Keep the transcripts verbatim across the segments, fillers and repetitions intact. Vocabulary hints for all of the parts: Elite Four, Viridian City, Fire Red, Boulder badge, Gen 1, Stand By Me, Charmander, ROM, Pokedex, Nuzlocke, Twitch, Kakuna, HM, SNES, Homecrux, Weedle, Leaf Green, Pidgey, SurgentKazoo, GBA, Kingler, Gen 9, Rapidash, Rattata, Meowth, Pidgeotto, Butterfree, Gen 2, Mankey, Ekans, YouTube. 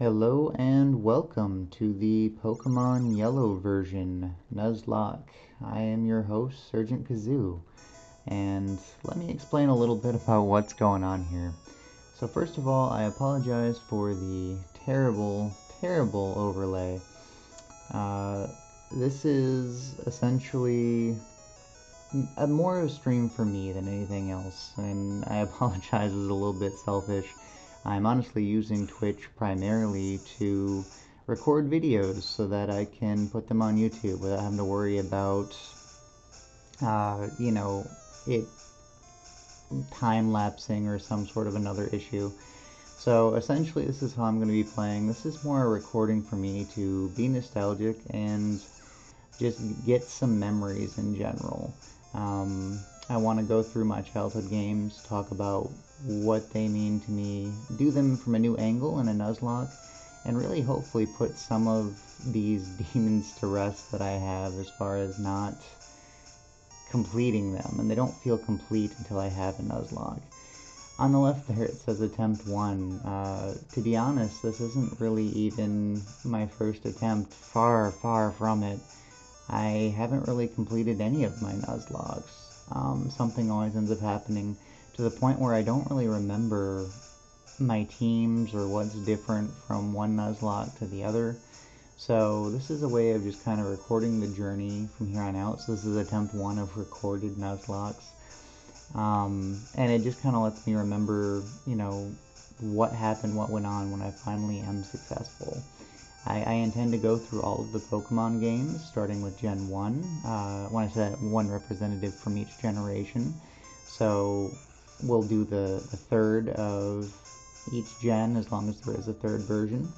Hello and welcome to the Pokemon Yellow version, Nuzlocke. I am your host, SurgentKazoo, and let me explain a little bit about what's going on here. So first of all, I apologize for the terrible, terrible overlay. Uh, this is essentially a more of a stream for me than anything else, and I apologize, it's a little bit selfish. I'm honestly using Twitch primarily to record videos so that I can put them on YouTube without having to worry about, uh, you know, it time-lapsing or some sort of another issue. So essentially this is how I'm going to be playing. This is more a recording for me to be nostalgic and just get some memories in general. Um, I want to go through my childhood games, talk about what they mean to me, do them from a new angle in a Nuzlocke, and really hopefully put some of these demons to rest that I have as far as not completing them, and they don't feel complete until I have a Nuzlocke. On the left there it says attempt one. Uh, to be honest, this isn't really even my first attempt, far, far from it. I haven't really completed any of my Nuzlockes. Um, something always ends up happening to the point where I don't really remember my teams or what's different from one Nuzlocke to the other. So this is a way of just kind of recording the journey from here on out. So this is attempt one of recorded Nuzlockes. Um, and it just kind of lets me remember, you know, what happened, what went on when I finally am successful. I, I intend to go through all of the Pokemon games, starting with Gen one. Uh, when I say that, one representative from each generation. So we'll do the, the third of each gen, as long as there is a third version.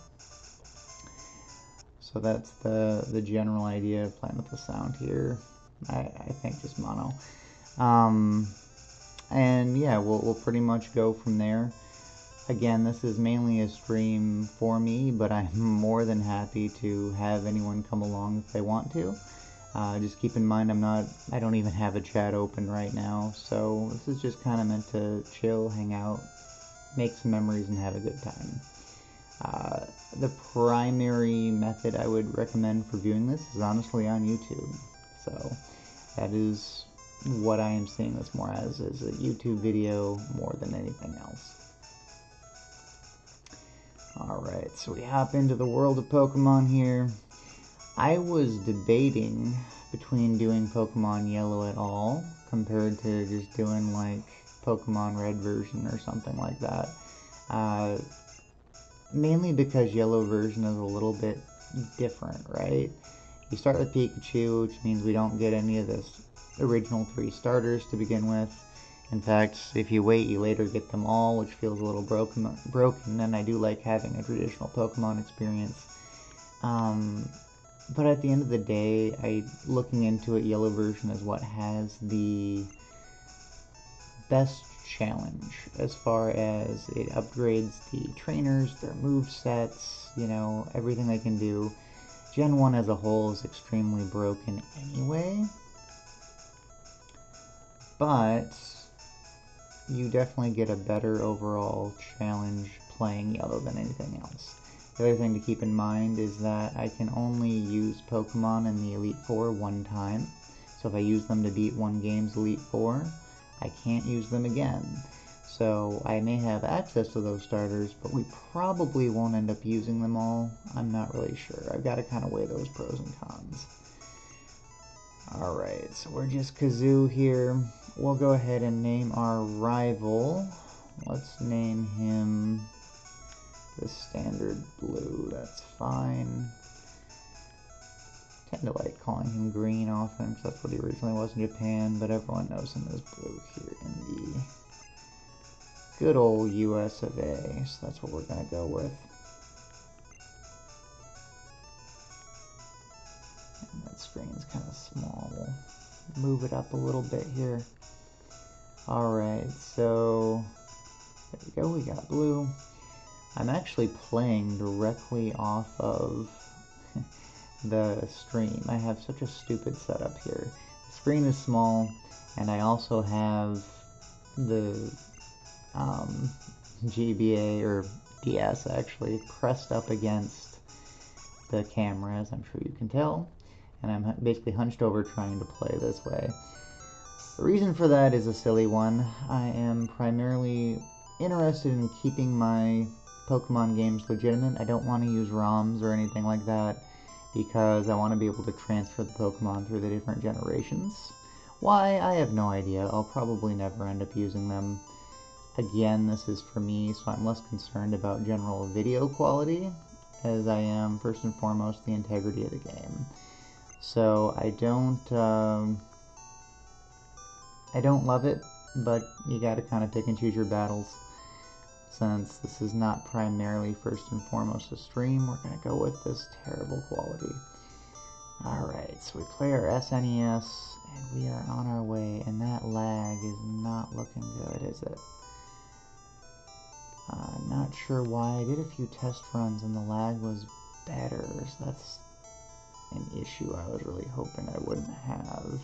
So that's the, the general idea, playing with the sound here. I, I think just mono. Um, and yeah, we'll, we'll pretty much go from there. Again, this is mainly a stream for me, but I'm more than happy to have anyone come along if they want to. Uh, just keep in mind, I'm not, I don't even have a chat open right now, so this is just kind of meant to chill, hang out, make some memories, and have a good time. Uh, the primary method I would recommend for viewing this is honestly on YouTube, so that is what I am seeing this more as, is a YouTube video more than anything else. Alright, so we hop into the world of Pokemon here. I was debating between doing Pokemon Yellow at all compared to just doing like Pokemon Red version or something like that. Uh, mainly because Yellow version is a little bit different, right? You start with Pikachu, which means we don't get any of this original three starters to begin with. In fact, if you wait, you later get them all, which feels a little broken, broken and I do like having a traditional Pokemon experience. Um, but at the end of the day, I looking into it, Yellow version is what has the best challenge as far as it upgrades the trainers, their movesets, you know, everything they can do. Gen one as a whole is extremely broken anyway, but you definitely get a better overall challenge playing Yellow than anything else. The other thing to keep in mind is that I can only use Pokemon in the Elite Four one time. So if I use them to beat one game's Elite Four, I can't use them again. So I may have access to those starters, but we probably won't end up using them all. I'm not really sure. I've got to kind of weigh those pros and cons. Alright, so we're just Kazoo here. We'll go ahead and name our rival. Let's name him the standard blue. That's fine. I tend to like calling him green often because that's what he originally was in Japan, but everyone knows him as blue here in the good old U S of A, so that's what we're going to go with. Screen's kind of small. We'll move it up a little bit here. Alright, so there we go, we got blue. I'm actually playing directly off of the stream. I have such a stupid setup here. The screen is small, and I also have the um, G B A, or D S actually pressed up against the camera, as I'm sure you can tell, and I'm basically hunched over trying to play this way. The reason for that is a silly one. I am primarily interested in keeping my Pokemon games legitimate. I don't want to use ROMs or anything like that because I want to be able to transfer the Pokemon through the different generations. Why? I have no idea. I'll probably never end up using them. Again, this is for me, so I'm less concerned about general video quality as I am, first and foremost, the integrity of the game. So I don't, um, I don't love it, but you gotta kind of pick and choose your battles. Since this is not primarily, first and foremost, a stream, we're gonna go with this terrible quality. Alright, so we play our S N E S, and we are on our way, and that lag is not looking good, is it? I'm uh, not sure why. I did a few test runs and the lag was better, so that's an issue I was really hoping I wouldn't have.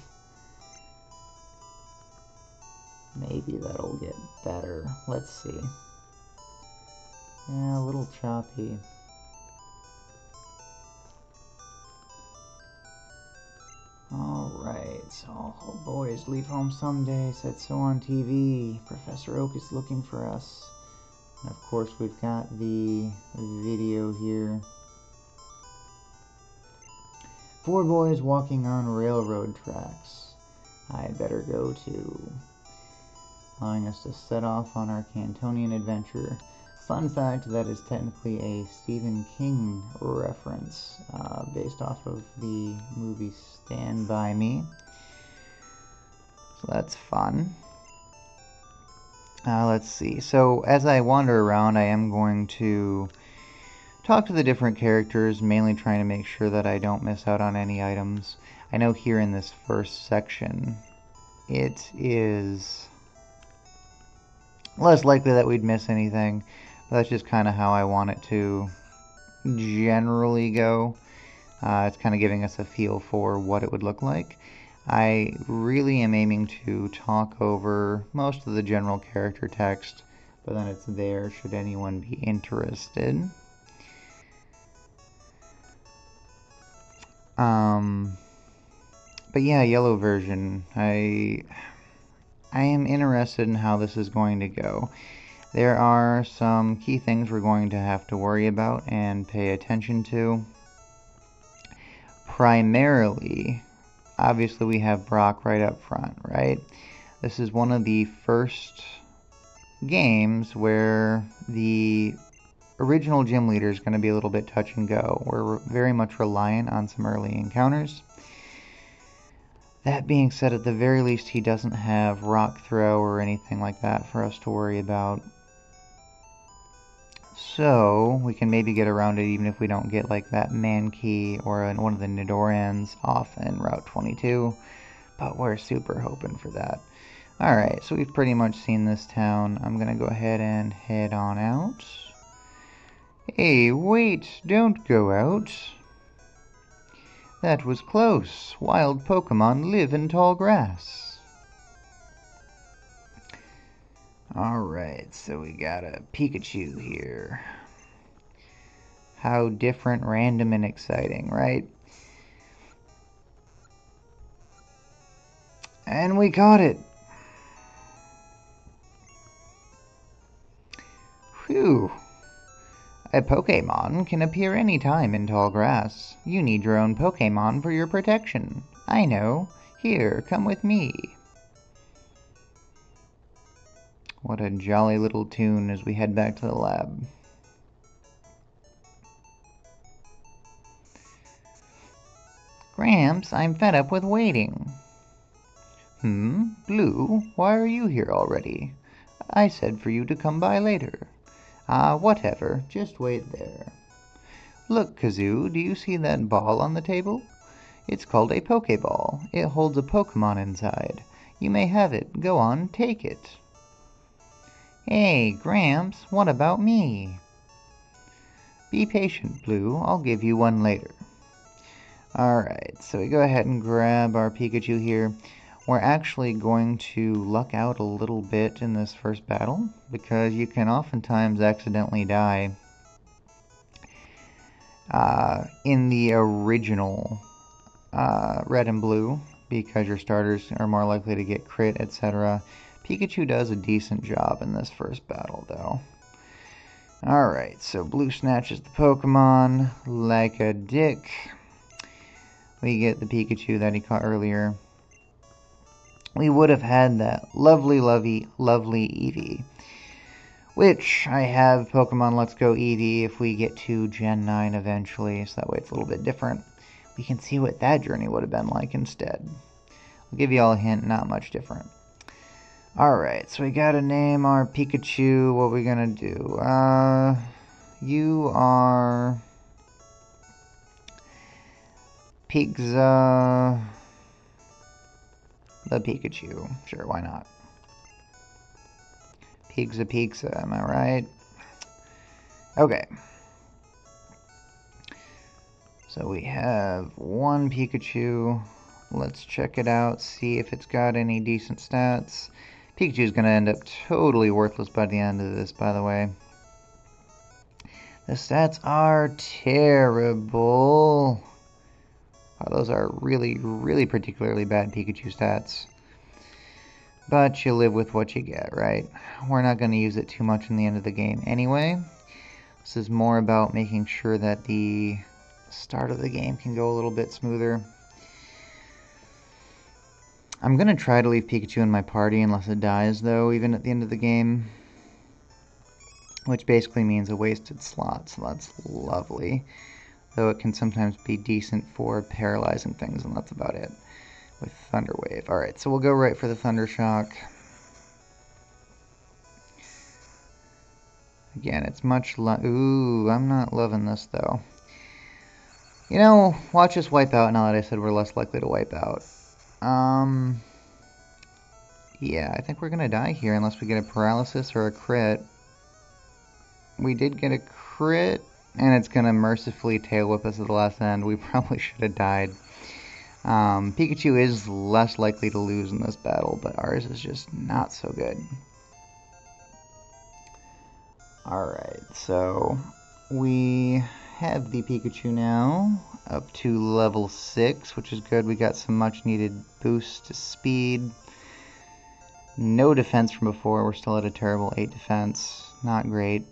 Maybe that'll get better. Let's see. Yeah, a little choppy. Alright, so oh boys, leave home someday, said so on T V. Professor Oak is looking for us. And of course we've got the video here. Four boys walking on railroad tracks. I better go to. Allowing us to set off on our Cantonian adventure. Fun fact, that is technically a Stephen King reference, uh, based off of the movie Stand By Me. So that's fun. Uh, let's see. So as I wander around, I am going to talk to the different characters, mainly trying to make sure that I don't miss out on any items. I know here in this first section, it is less likely that we'd miss anything. But that's just kind of how I want it to generally go. Uh, it's kind of giving us a feel for what it would look like. I really am aiming to talk over most of the general character text, but then it's there should anyone be interested. Um, but yeah, yellow version. I, I am interested in how this is going to go. There are some key things we're going to have to worry about and pay attention to. Primarily, obviously we have Brock right up front, right? This is one of the first games where the original gym leader is going to be a little bit touch and go. We're very much reliant on some early encounters. That being said, at the very least, he doesn't have rock throw or anything like that for us to worry about. So we can maybe get around it even if we don't get like that Mankey or an, one of the Nidorans off in Route twenty-two, but we're super hoping for that. Alright, so we've pretty much seen this town. I'm going to go ahead and head on out. Hey, wait, don't go out. That was close. Wild Pokemon live in tall grass. Alright, so we got a Pikachu here. How different, random, and exciting, right? And we caught it! Whew. A Pokemon can appear any time in tall grass. You need your own Pokemon for your protection. I know. Here, come with me. What a jolly little tune as we head back to the lab. Gramps, I'm fed up with waiting. Hmm? Blue, why are you here already? I said for you to come by later. Ah, uh, whatever. Just wait there. Look, Kazoo, do you see that ball on the table? It's called a Pokeball. It holds a Pokemon inside. You may have it. Go on, take it. Hey, Gramps, what about me? Be patient, Blue. I'll give you one later. Alright, so we go ahead and grab our Pikachu here. We're actually going to luck out a little bit in this first battle, because you can oftentimes accidentally die uh, in the original uh, Red and Blue, because your starters are more likely to get crit, et cetera. Pikachu does a decent job in this first battle, though. Alright, so Blue snatches the Pokemon like a dick. We get the Pikachu that he caught earlier. We would have had that lovely, lovely, lovely Eevee, which I have Pokemon Let's Go Eevee if we get to Gen nine eventually, so that way it's a little bit different. We can see what that journey would have been like instead. I'll give you all a hint, not much different. Alright, so we gotta name our Pikachu. What are we gonna do? Uh, you are... Pigza... The Pikachu. Sure, why not? Pigza Pigza, am I right? Okay. So we have one Pikachu. Let's check it out, see if it's got any decent stats. Pikachu's going to end up totally worthless by the end of this, by the way. The stats are terrible. Oh, those are really, really particularly bad Pikachu stats. But you live with what you get, right? We're not going to use it too much in the end of the game anyway. This is more about making sure that the start of the game can go a little bit smoother. I'm going to try to leave Pikachu in my party unless it dies, though, even at the end of the game. Which basically means a wasted slot, so that's lovely. Though it can sometimes be decent for paralyzing things, and that's about it with Thunder Wave. Alright, so we'll go right for the Thunder Shock. Again, it's much lo- Ooh, I'm not loving this, though. You know, watch us wipe out now that I said we're less likely to wipe out. Um, yeah, I think we're going to die here unless we get a paralysis or a crit. We did get a crit. And it's going to mercifully tail whip us at the last end. We probably should have died. Um, Pikachu is less likely to lose in this battle, but ours is just not so good. Alright, so we have the Pikachu now up to level six, which is good. We got some much needed boost to speed. No defense from before. We're still at a terrible eight defense. Not great.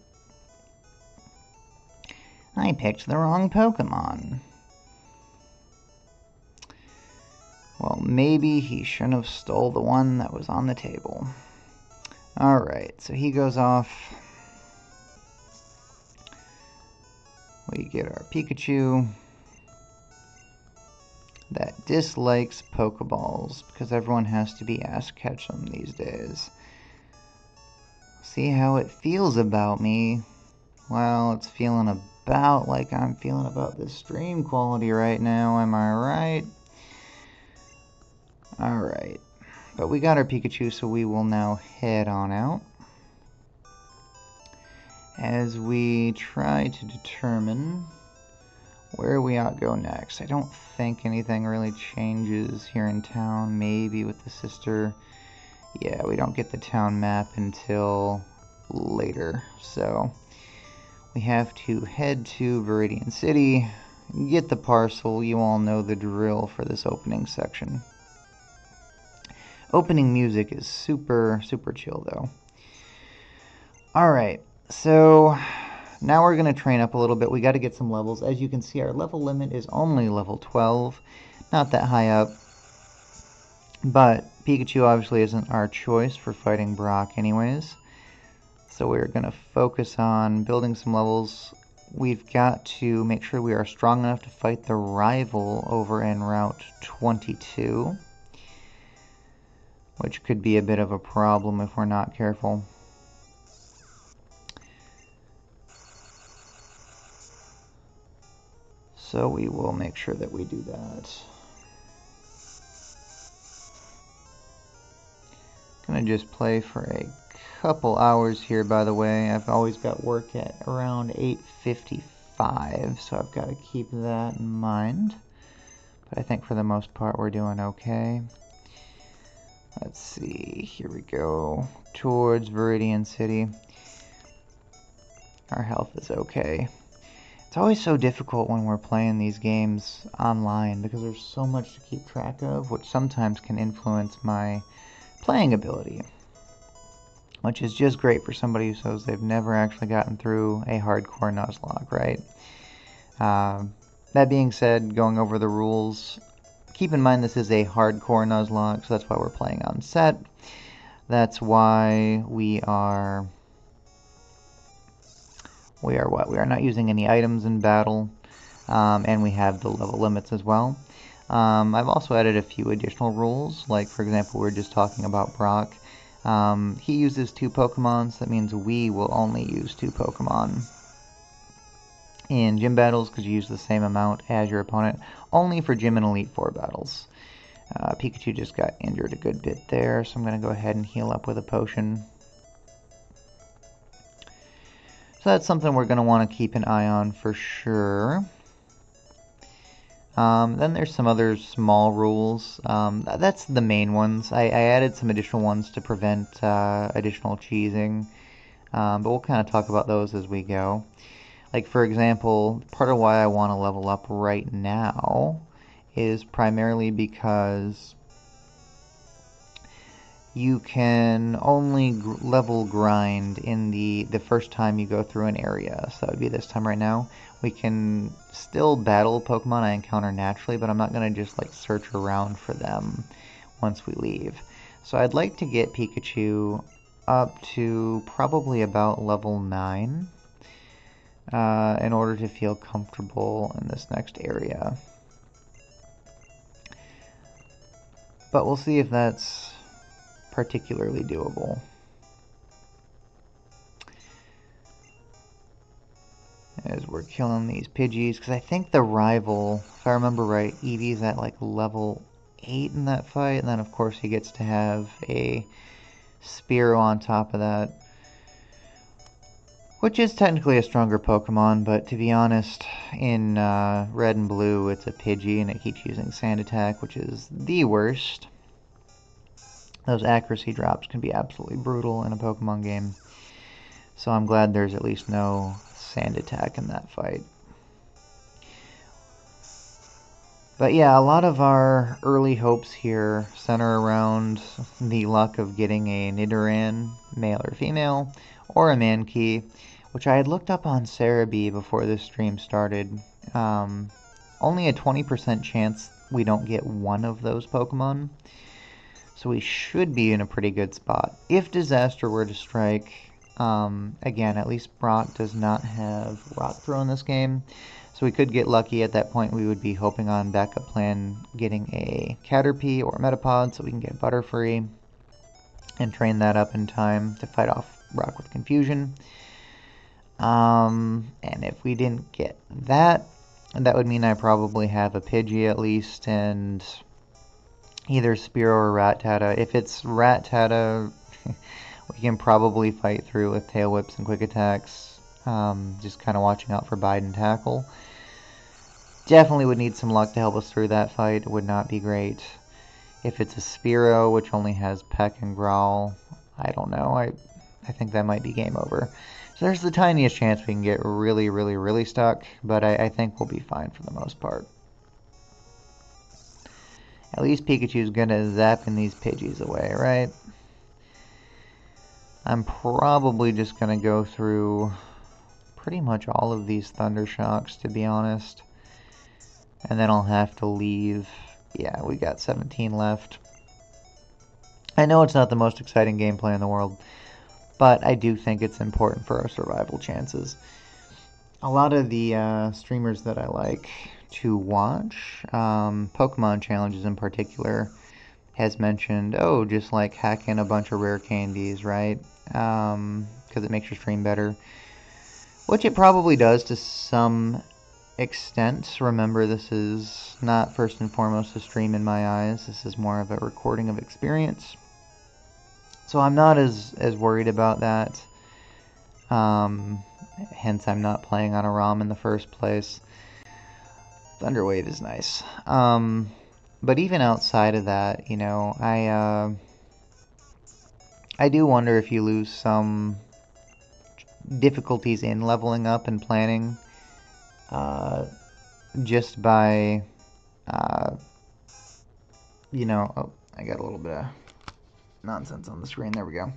I picked the wrong Pokemon. Well, maybe he shouldn't have stole the one that was on the table. Alright, so he goes off. We get our Pikachu. That dislikes Pokeballs, because everyone has to be asked to catch them these days. See how it feels about me? Well, it's feeling a about like I'm feeling about this stream quality right now, am I right? Alright, but we got our Pikachu, so we will now head on out. As we try to determine where we ought to go next. I don't think anything really changes here in town, maybe with the sister. Yeah, we don't get the town map until later, so... We have to head to Viridian City, get the parcel. You all know the drill for this opening section. Opening music is super, super chill, though. Alright, so now we're going to train up a little bit. We got to get some levels. As you can see, our level limit is only level twelve. Not that high up. But Pikachu obviously isn't our choice for fighting Brock anyways. So we're going to focus on building some levels. We've got to make sure we are strong enough to fight the rival over in Route twenty-two. Which could be a bit of a problem if we're not careful. So we will make sure that we do that. I'm going to just play for a couple hours here, by the way. I've always got work at around eight fifty-five, so I've got to keep that in mind. But I think for the most part we're doing okay. Let's see, here we go, towards Viridian City. Our health is okay. It's always so difficult when we're playing these games online because there's so much to keep track of, which sometimes can influence my playing ability, which is just great for somebody who says they've never actually gotten through a hardcore Nuzlocke, right? Uh, that being said, going over the rules, keep in mind this is a hardcore Nuzlocke, so that's why we're playing on set. That's why we are... We are what? We are not using any items in battle, um, and we have the level limits as well. Um, I've also added a few additional rules, like for example, we were just talking about Brock. Um, he uses two Pokemon, so that means we will only use two Pokemon in gym battles because you use the same amount as your opponent, only for gym and Elite Four battles. Uh, Pikachu just got injured a good bit there, so I'm going to go ahead and heal up with a potion. So that's something we're going to want to keep an eye on for sure. Um, then there's some other small rules. Um, that's the main ones. I, I added some additional ones to prevent uh, additional cheesing, um, but we'll kind of talk about those as we go. Like for example, part of why I want to level up right now is primarily because you can only gr level grind in the, the first time you go through an area. So that would be this time right now. We can still battle Pokemon I encounter naturally, but I'm not going to just like search around for them once we leave. So I'd like to get Pikachu up to probably about level nine uh, in order to feel comfortable in this next area. But we'll see if that's particularly doable. As we're killing these Pidgeys, because I think the rival, if I remember right, Eevee's at like level eight in that fight, and then of course he gets to have a Spearow on top of that, which is technically a stronger Pokemon, but to be honest, in uh, Red and Blue it's a Pidgey and it keeps using Sand Attack, which is the worst. Those accuracy drops can be absolutely brutal in a Pokemon game. So I'm glad there's at least no Sand Attack in that fight. But yeah, a lot of our early hopes here center around the luck of getting a Nidoran, male or female, or a Mankey, which I had looked up on Cerebee before this stream started. Um, only a twenty percent chance we don't get one of those Pokemon. So we should be in a pretty good spot. If disaster were to strike, um, again, at least Brock does not have Rock Throw in this game. So we could get lucky at that point. We would be hoping on backup plan getting a Caterpie or a Metapod so we can get Butterfree and train that up in time to fight off Rock with Confusion. Um, and if we didn't get that, that would mean I probably have a Pidgey at least and either Spearow or Rattata. If it's Rattata, we can probably fight through with Tail Whips and Quick Attacks. Um, just kind of watching out for Bite and Tackle. Definitely would need some luck to help us through that fight. It would not be great. If it's a Spearow, which only has Peck and Growl, I don't know. I, I think that might be game over. So there's the tiniest chance we can get really, really, really stuck. But I, I think we'll be fine for the most part. At least Pikachu's good at zapping these Pidgeys away, right? I'm probably just going to go through pretty much all of these Thunder Shocks, to be honest. And then I'll have to leave. Yeah, we got seventeen left. I know it's not the most exciting gameplay in the world, but I do think it's important for our survival chances. A lot of the uh, streamers that I like to watch, um, Pokemon Challenges in particular, has mentioned, oh, just like hack in a bunch of rare candies, right? Um, because it makes your stream better. Which it probably does to some extent. Remember, this is not first and foremost a stream in my eyes. This is more of a recording of experience. So I'm not as, as worried about that. Um, hence, I'm not playing on a ROM in the first place. Thunderwave is nice. Um, but even outside of that, you know, I, uh, I do wonder if you lose some difficulties in leveling up and planning uh, just by, uh, you know, oh, I got a little bit of nonsense on the screen. There we go.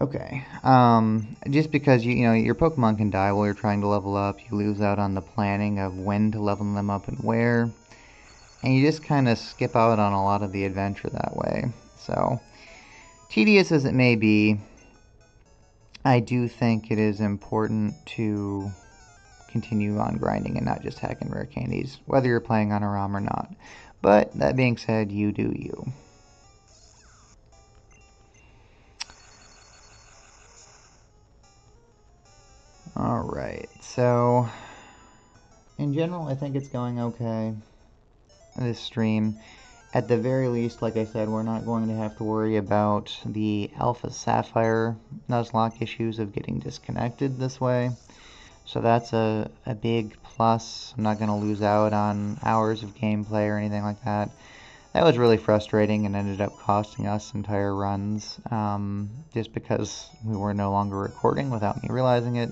Okay, um, just because, you, you know, your Pokemon can die while you're trying to level up, you lose out on the planning of when to level them up and where, and you just kind of skip out on a lot of the adventure that way. So, tedious as it may be, I do think it is important to continue on grinding and not just hacking rare candies, whether you're playing on a ROM or not. But, that being said, you do you. Alright, so in general I think it's going okay, this stream. At the very least, like I said, we're not going to have to worry about the Alpha Sapphire Nuzlocke issues of getting disconnected this way. So that's a, a big plus. I'm not going to lose out on hours of gameplay or anything like that. That was really frustrating and ended up costing us entire runs, um, just because we were no longer recording without me realizing it.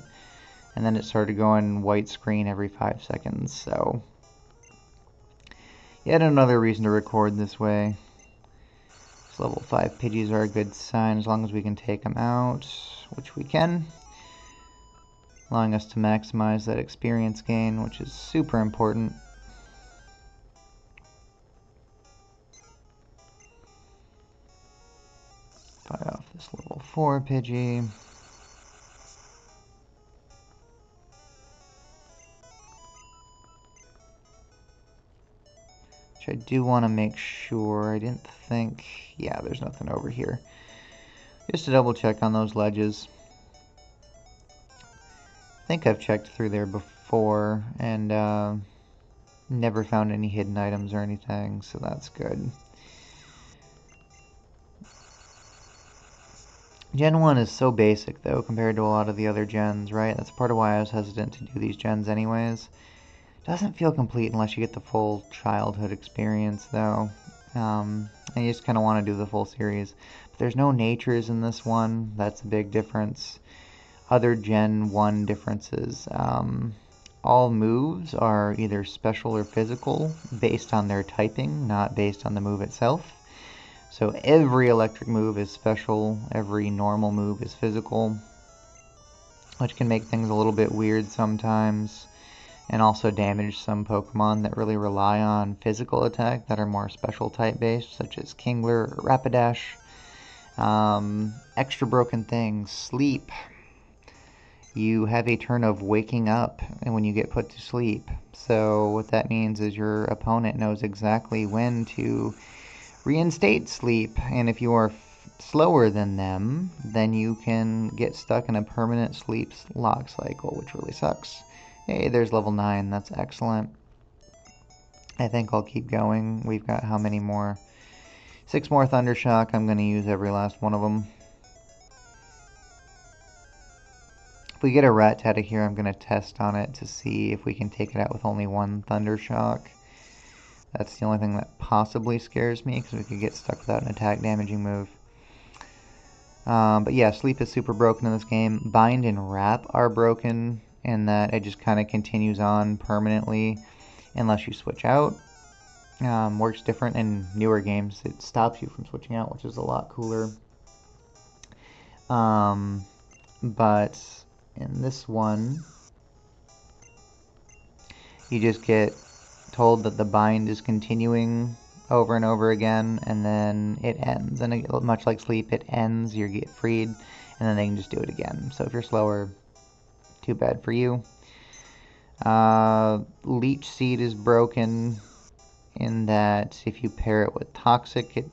And then it started going white screen every five seconds, so yet another reason to record this way. These level five Pidgeys are a good sign as long as we can take them out, which we can, allowing us to maximize that experience gain, which is super important. Fight off this level four Pidgey. Which I do want to make sure, I didn't think, yeah, there's nothing over here. Just to double check on those ledges. I think I've checked through there before and uh, never found any hidden items or anything, so that's good. Gen one is so basic though compared to a lot of the other gens, right? That's part of why I was hesitant to do these gens anyways. Doesn't feel complete unless you get the full childhood experience, though. Um, I just kind of want to do the full series. But there's no natures in this one. That's a big difference. Other Gen one differences. Um, all moves are either special or physical based on their typing, not based on the move itself. So every electric move is special. Every normal move is physical, which can make things a little bit weird sometimes. And also damage some Pokemon that really rely on physical attack that are more special type based, such as Kingler, Rapidash, um, extra broken things, sleep. You have a turn of waking up and when you get put to sleep. So what that means is your opponent knows exactly when to reinstate sleep, and if you are slower than them, then you can get stuck in a permanent sleep lock cycle, which really sucks. Hey, there's level nine, that's excellent. I think I'll keep going. We've got how many more? Six more Thundershock. I'm going to use every last one of them. If we get a Rattata here, I'm going to test on it to see if we can take it out with only one Thundershock. That's the only thing that possibly scares me, because we could get stuck without an attack damaging move. Um, but yeah, sleep is super broken in this game. Bind and Wrap are broken, and that it just kind of continues on permanently unless you switch out. Um, works different in newer games. It stops you from switching out, which is a lot cooler. Um, but in this one, you just get told that the bind is continuing over and over again, and then it ends. And much like sleep, it ends, you get freed, and then they can just do it again. So if you're slower, too bad for you. Uh, Leech Seed is broken in that if you pair it with Toxic, it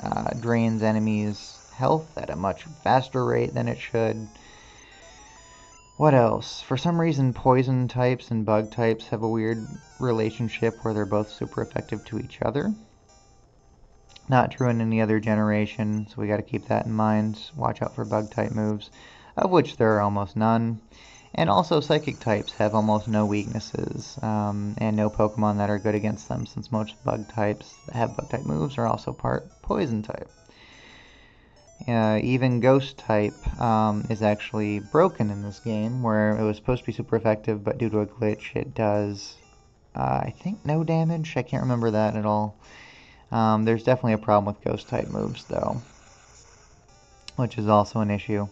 uh, drains enemies' health at a much faster rate than it should. What else? For some reason, Poison types and Bug types have a weird relationship where they're both super effective to each other. Not true in any other generation, so we got to keep that in mind. Watch out for Bug type moves, of which there are almost none. And also Psychic types have almost no weaknesses, um, and no Pokemon that are good against them, since most Bug types that have Bug type moves are also part Poison type. uh, even ghost type um, is actually broken in this game, where it was supposed to be super effective, but due to a glitch it does, uh, I think, no damage. I can't remember that at all. Um, there's definitely a problem with ghost type moves though, which is also an issue.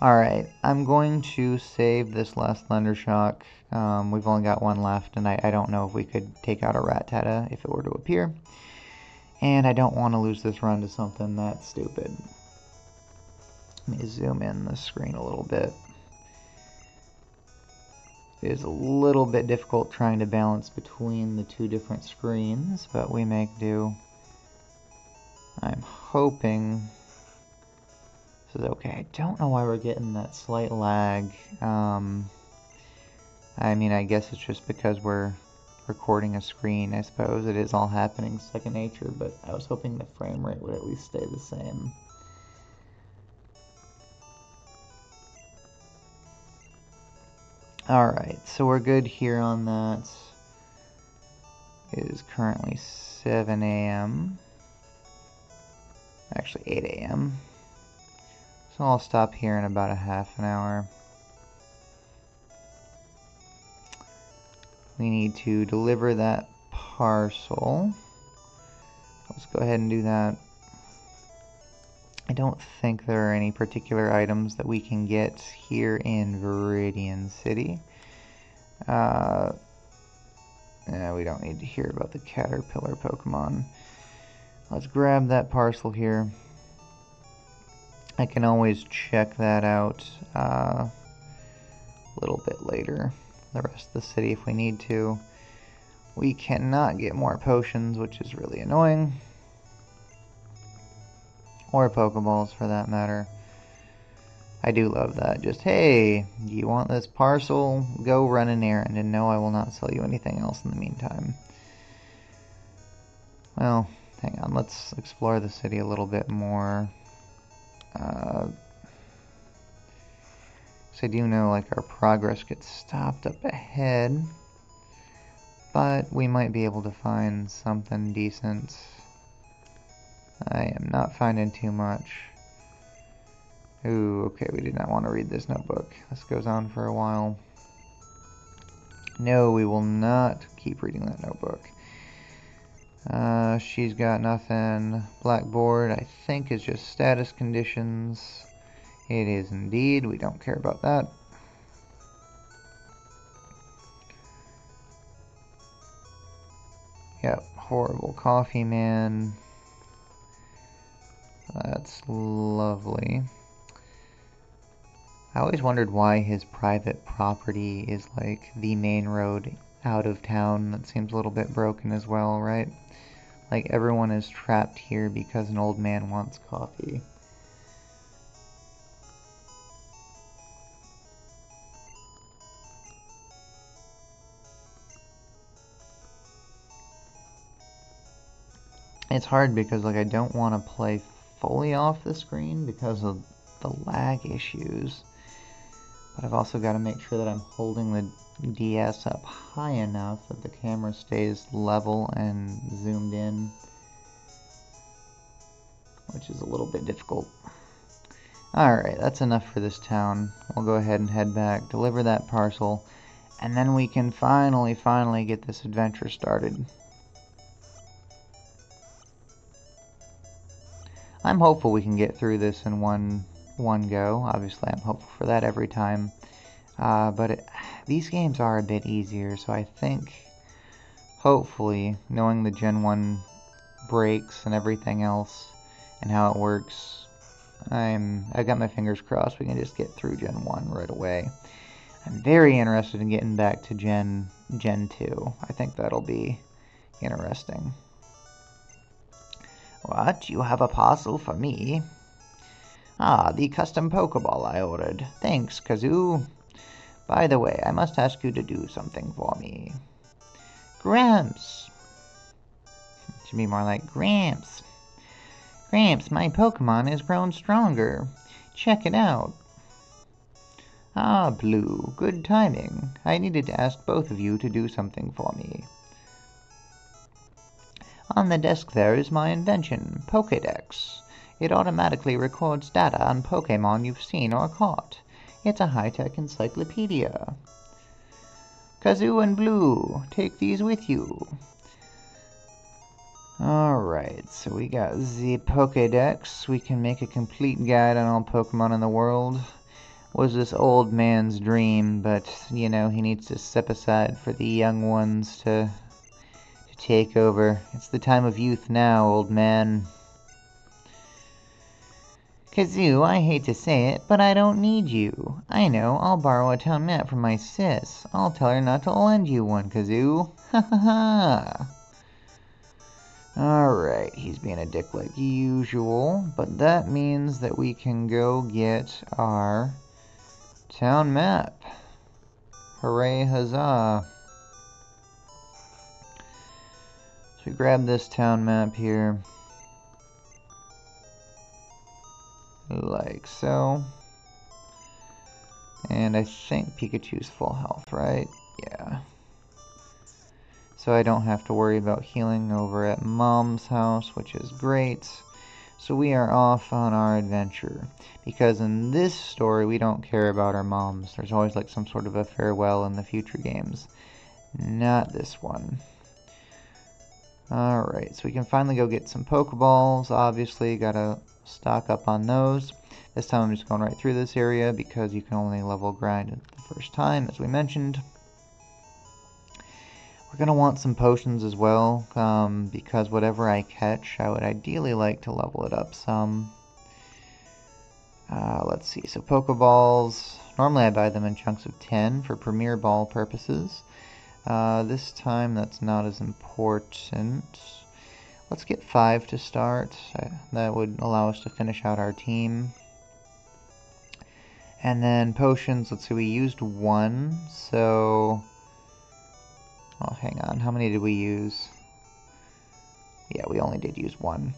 Alright, I'm going to save this last Thundershock. Um, we've only got one left, and I, I don't know if we could take out a Rattata if it were to appear. And I don't want to lose this run to something that's stupid. Let me zoom in the screen a little bit. It is a little bit difficult trying to balance between the two different screens, but we make do. I'm hoping... okay, I don't know why we're getting that slight lag. Um, I mean, I guess it's just because we're recording a screen, I suppose. It is all happening second nature, but I was hoping the frame rate would at least stay the same. Alright, so we're good here on that. It is currently seven A M Actually, eight A M So I'll stop here in about a half an hour. We need to deliver that parcel. Let's go ahead and do that. I don't think there are any particular items that we can get here in Viridian City. Uh, yeah, we don't need to hear about the Caterpillar Pokemon. Let's grab that parcel here. I can always check that out uh, a little bit later, the rest of the city if we need to. We cannot get more potions, which is really annoying. Or Pokeballs, for that matter. I do love that. Just, hey, do you want this parcel? Go run an errand, and no, I will not sell you anything else in the meantime. Well, hang on, let's explore the city a little bit more. Uh, so I do know, like, our progress gets stopped up ahead, but we might be able to find something decent. I am not finding too much. Ooh, okay, we did not want to read this notebook. This goes on for a while. No, we will not keep reading that notebook. Uh, she's got nothing. Blackboard, I think, is just status conditions. It is indeed. We don't care about that. Yep, horrible coffee man. That's lovely. I always wondered why his private property is like the main road out of town. That seems a little bit broken as well, right? Like, everyone is trapped here because an old man wants coffee. It's hard because, like, I don't want to play fully off the screen because of the lag issues. But I've also got to make sure that I'm holding the D S up high enough that the camera stays level and zoomed in, which is a little bit difficult. Alright, that's enough for this town. We'll go ahead and head back, deliver that parcel, and then we can finally, finally get this adventure started. I'm hopeful we can get through this in one... one go. Obviously, I'm hopeful for that every time, uh, but it, these games are a bit easier, so I think, hopefully, knowing the Gen one breaks and everything else and how it works, I'm I got my fingers crossed we can just get through Gen one right away. I'm very interested in getting back to Gen two. I think that'll be interesting. What? You have a parcel for me? Ah, the custom Pokeball I ordered. Thanks, Kazoo. By the way, I must ask you to do something for me. Gramps. It should be more like Gramps. Gramps, my Pokemon has grown stronger. Check it out. Ah, Blue, good timing. I needed to ask both of you to do something for me. On the desk there is my invention, Pokedex. It automatically records data on Pokemon you've seen or caught. It's a high-tech encyclopedia. Kazoo and Blue, take these with you. Alright, so we got the Pokedex. We can make a complete guide on all Pokemon in the world. Was this old man's dream, but, you know, he needs to step aside for the young ones to, to take over. It's the time of youth now, old man. Kazoo, I hate to say it, but I don't need you. I know, I'll borrow a town map from my sis. I'll tell her not to lend you one, Kazoo. Ha ha ha! Alright, he's being a dick like usual, but that means that we can go get our town map. Hooray, huzzah. So we grab this town map here. Like so. And I think Pikachu's full health, right? Yeah. So I don't have to worry about healing over at Mom's house, which is great. So we are off on our adventure. Because in this story, we don't care about our moms. There's always like some sort of a farewell in the future games. Not this one. Alright, so we can finally go get some Pokeballs. Obviously, gotta stock up on those. This time I'm just going right through this area because you can only level grind the first time, as we mentioned. We're going to want some potions as well, um, because whatever I catch, I would ideally like to level it up some. Uh, let's see, so Pokeballs, normally I buy them in chunks of ten for Premier Ball purposes. Uh, this time that's not as important. Let's get five to start. That would allow us to finish out our team. And then potions, let's see, we used one, so... Oh, hang on. How many did we use? Yeah, we only did use one.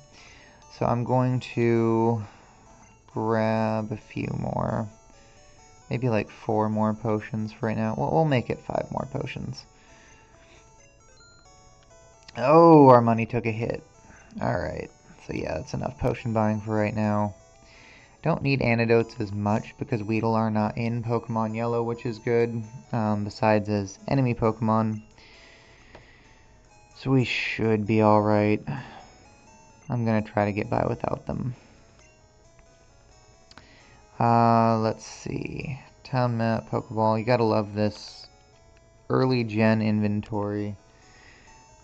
So I'm going to grab a few more. Maybe like four more potions for right now. Well, we'll make it five more potions. Oh, our money took a hit. Alright. So yeah, that's enough potion buying for right now. Don't need antidotes as much because Weedle are not in Pokemon Yellow, which is good. Um, besides as enemy Pokemon. So we should be alright. I'm going to try to get by without them. Uh, let's see. Town map, Pokeball. You got to love this early gen inventory.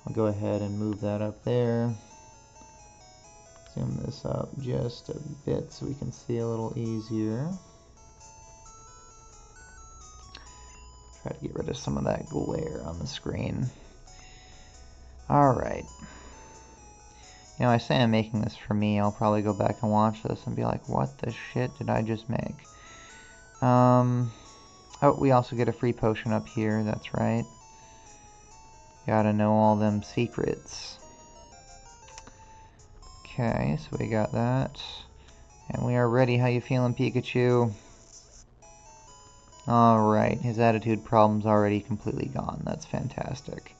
I'll go ahead and move that up there. Zoom this up just a bit so we can see a little easier. Try to get rid of some of that glare on the screen. Alright. You know, I say I'm making this for me. I'll probably go back and watch this and be like, what the shit did I just make? Um, oh, we also get a free potion up here. That's right. Gotta know all them secrets. Okay, so we got that. And we are ready. How you feeling, Pikachu? Alright, his attitude problem's already completely gone. That's fantastic.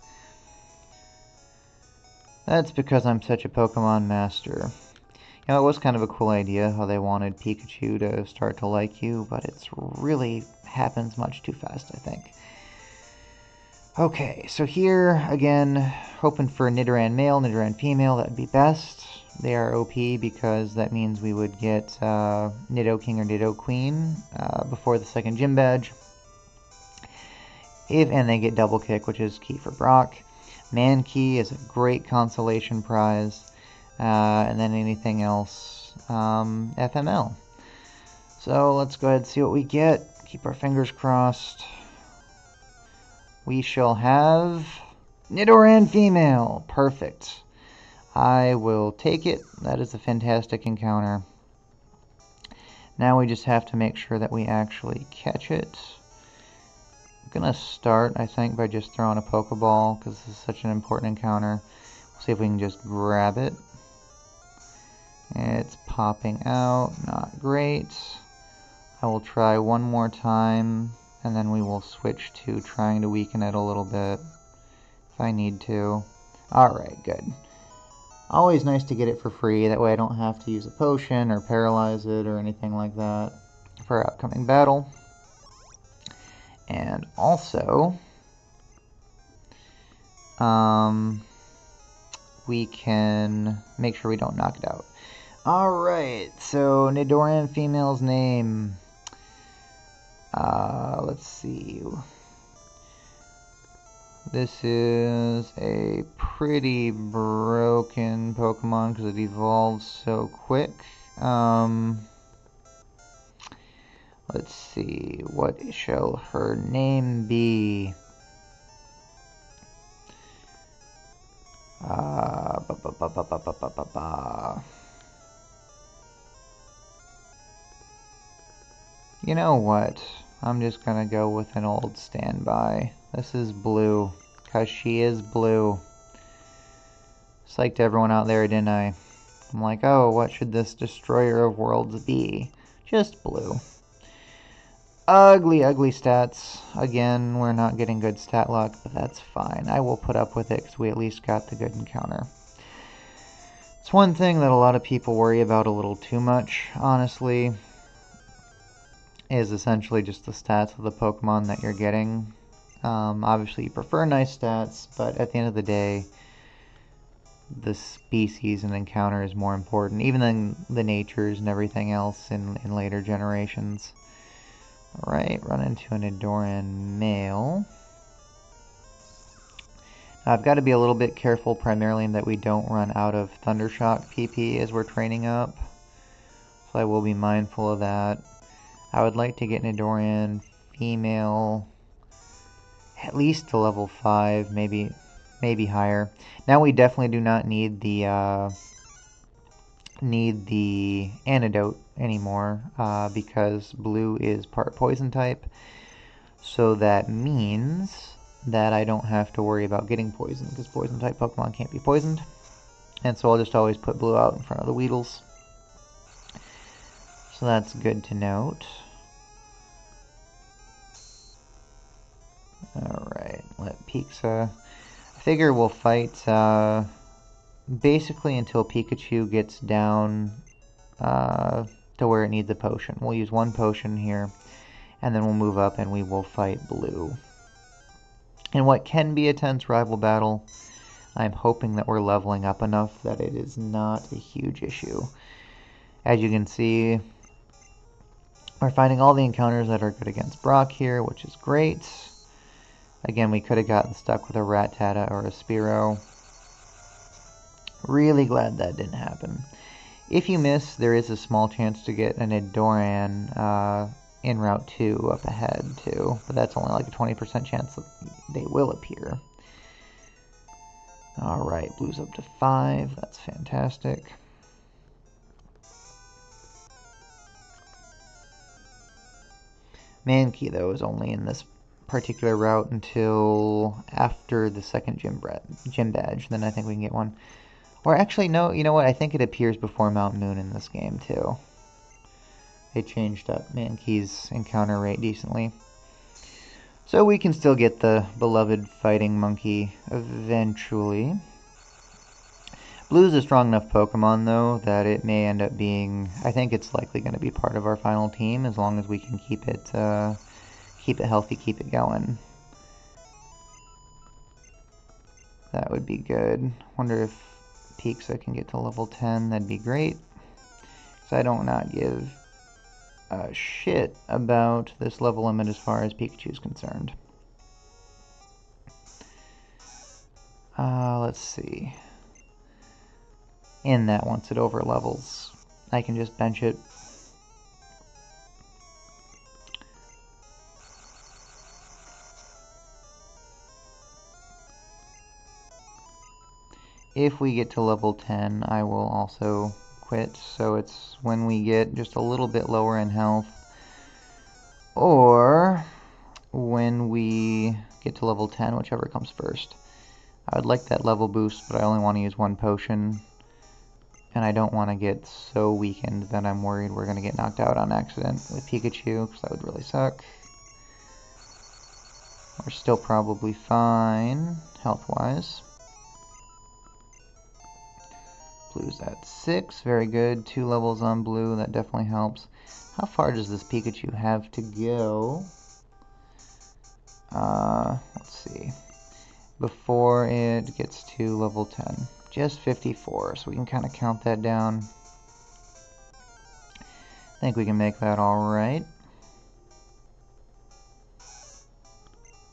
That's because I'm such a Pokemon master. You know, it was kind of a cool idea how they wanted Pikachu to start to like you, but it's really happens much too fast, I think. Okay, so here, again, hoping for Nidoran male, Nidoran female, that'd be best. They are O P because that means we would get uh, Nidoking or Nidoqueen uh, before the second gym badge. If and they get double kick, which is key for Brock. Mankey is a great consolation prize, uh, and then anything else, um, F M L. So let's go ahead and see what we get. Keep our fingers crossed. We shall have Nidoran female. Perfect. I will take it. That is a fantastic encounter. Now we just have to make sure that we actually catch it. I'm going to start, I think, by just throwing a Pokeball, because this is such an important encounter. We'll see if we can just grab it. It's popping out. Not great. I will try one more time, and then we will switch to trying to weaken it a little bit, if I need to. Alright, good. Always nice to get it for free, that way I don't have to use a potion or paralyze it or anything like that for our upcoming battle. And also, um, we can make sure we don't knock it out. Alright, so Nidoran female's name. Uh, let's see. This is a pretty broken Pokemon because it evolves so quick. Um, let's see, what shall her name be? Uh, ba ba ba ba ba ba ba ba ba. You know what? I'm just gonna go with an old standby. This is Blue, because she is blue. Psyched everyone out there, didn't I? I'm like, oh, what should this Destroyer of Worlds be? Just Blue. Ugly, ugly stats. Again, we're not getting good stat luck, but that's fine. I will put up with it, because we at least got the good encounter. It's one thing that a lot of people worry about a little too much, honestly, is essentially just the stats of the Pokemon that you're getting. Um, obviously you prefer nice stats, but at the end of the day, the species and encounter is more important, even than the natures and everything else in, in later generations. Alright, run into an Nidoran male. Now, I've got to be a little bit careful, primarily in that we don't run out of Thundershock P P as we're training up, so I will be mindful of that. I would like to get Nidoran female at least to level five, maybe maybe higher. Now we definitely do not need the uh, need the antidote anymore uh, because Blue is part poison type, so that means that I don't have to worry about getting poisoned because poison type Pokemon can't be poisoned, and so I'll just always put Blue out in front of the Weedles. So that's good to note. Alright, let Pikachu. I figure we'll fight uh, basically until Pikachu gets down uh, to where it needs a potion. We'll use one potion here, and then we'll move up and we will fight Blue. In what can be a tense rival battle, I'm hoping that we're leveling up enough that it is not a huge issue. As you can see, we're finding all the encounters that are good against Brock here, which is great. Again, we could have gotten stuck with a Rattata or a Spearow. Really glad that didn't happen. If you miss, there is a small chance to get an Nidoran uh, in Route two up ahead, too. But that's only like a twenty percent chance that they will appear. Alright, Blue's up to five. That's fantastic. Mankey, though, is only in this particular route until after the second gym, gym badge. Then I think we can get one. Or actually, no, you know what? I think it appears before Mount Moon in this game, too. They changed up Mankey's encounter rate decently. So we can still get the beloved fighting monkey eventually. Blue's a strong enough Pokemon, though, that it may end up being... I think it's likely going to be part of our final team, as long as we can keep it, uh, keep it healthy, keep it going. That would be good. Wonder if Pikachu can get to level ten. That'd be great. Because I don't not give a shit about this level limit as far as Pikachu's concerned. Uh, let's see. In that once it over levels, I can just bench it. If we get to level ten, I will also quit, so it's when we get just a little bit lower in health, or when we get to level ten, whichever comes first. I would like that level boost, but I only want to use one potion. And I don't want to get so weakened that I'm worried we're going to get knocked out on accident with Pikachu, because that would really suck. We're still probably fine, health-wise. Blue's at six. Very good. Two levels on blue. That definitely helps. How far does this Pikachu have to go? Uh, let's see. Before it gets to level ten. Just fifty-four. So we can kind of count that down. I think we can make that alright.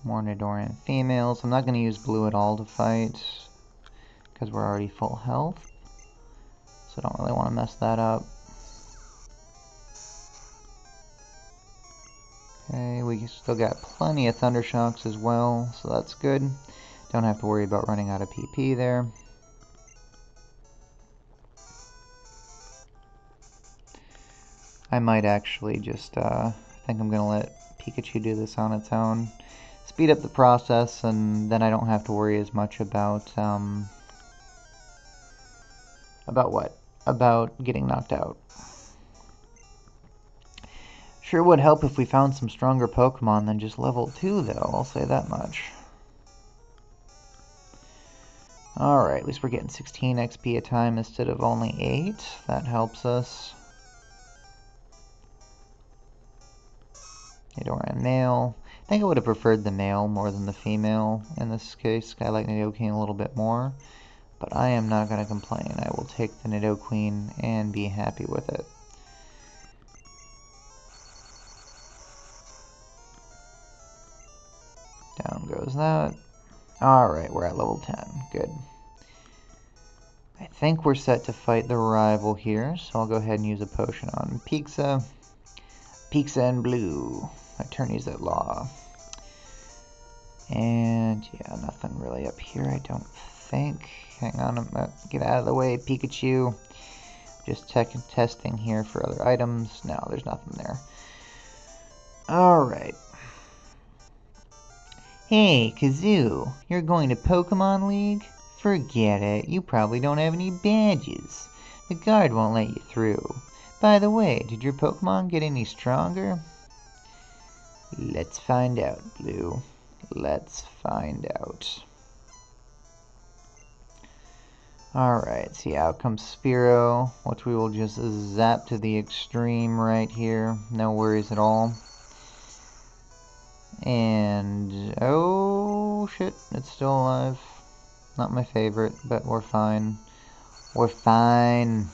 More Nidoran females. I'm not going to use blue at all to fight, because we're already full health. So I don't really want to mess that up. Okay, we still got plenty of Thunder Shocks as well, so that's good. Don't have to worry about running out of P P there. I might actually just, uh, I think I'm going to let Pikachu do this on its own. Speed up the process, and then I don't have to worry as much about, um, about what? About getting knocked out. Sure would help if we found some stronger Pokemon than just level two, though, I'll say that much. Alright, at least we're getting sixteen X P a time instead of only eight. That helps us. Nidoran male. I think I would have preferred the male more than the female in this case. I like Nidoqueen a little bit more. But I am not going to complain. I will take the Nidoqueen and be happy with it. Down goes that. Alright, we're at level ten. Good. I think we're set to fight the rival here, so I'll go ahead and use a potion on Pixa. Pixa and Blue. Attorneys at Law. And, yeah, nothing really up here, I don't think. Hang on, I'm gonna get out of the way, Pikachu. Just tech and testing here for other items. No, there's nothing there. Alright. Hey, Kazoo, you're going to Pokemon League? Forget it, you probably don't have any badges. The guard won't let you through. By the way, did your Pokemon get any stronger? Let's find out, Blue. Let's find out. Alright, see, out comes Spearow, which we will just zap to the extreme right here. No worries at all. And, oh shit, it's still alive. Not my favorite, but we're fine. We're fine.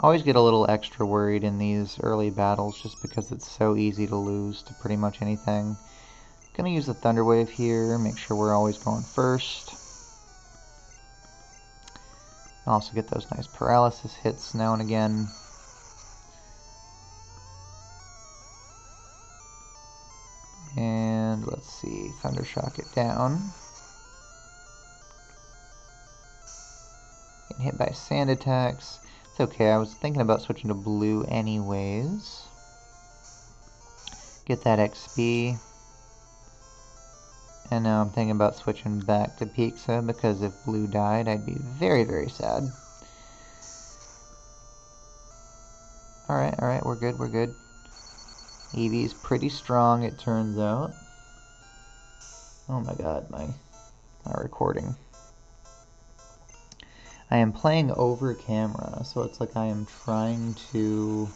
I always get a little extra worried in these early battles just because it's so easy to lose to pretty much anything. I'm going to use the Thunder Wave here, make sure we're always going first. Also get those nice paralysis hits now and again. And let's see, Thunder Shock it down. Getting hit by sand attacks. It's okay, I was thinking about switching to blue anyways. Get that X P. And now I'm thinking about switching back to Pixa, because if blue died, I'd be very, very sad. Alright, alright, we're good, we're good. Eevee's pretty strong, it turns out. Oh my god, my, my recording. I am playing over camera, so it's like I am trying to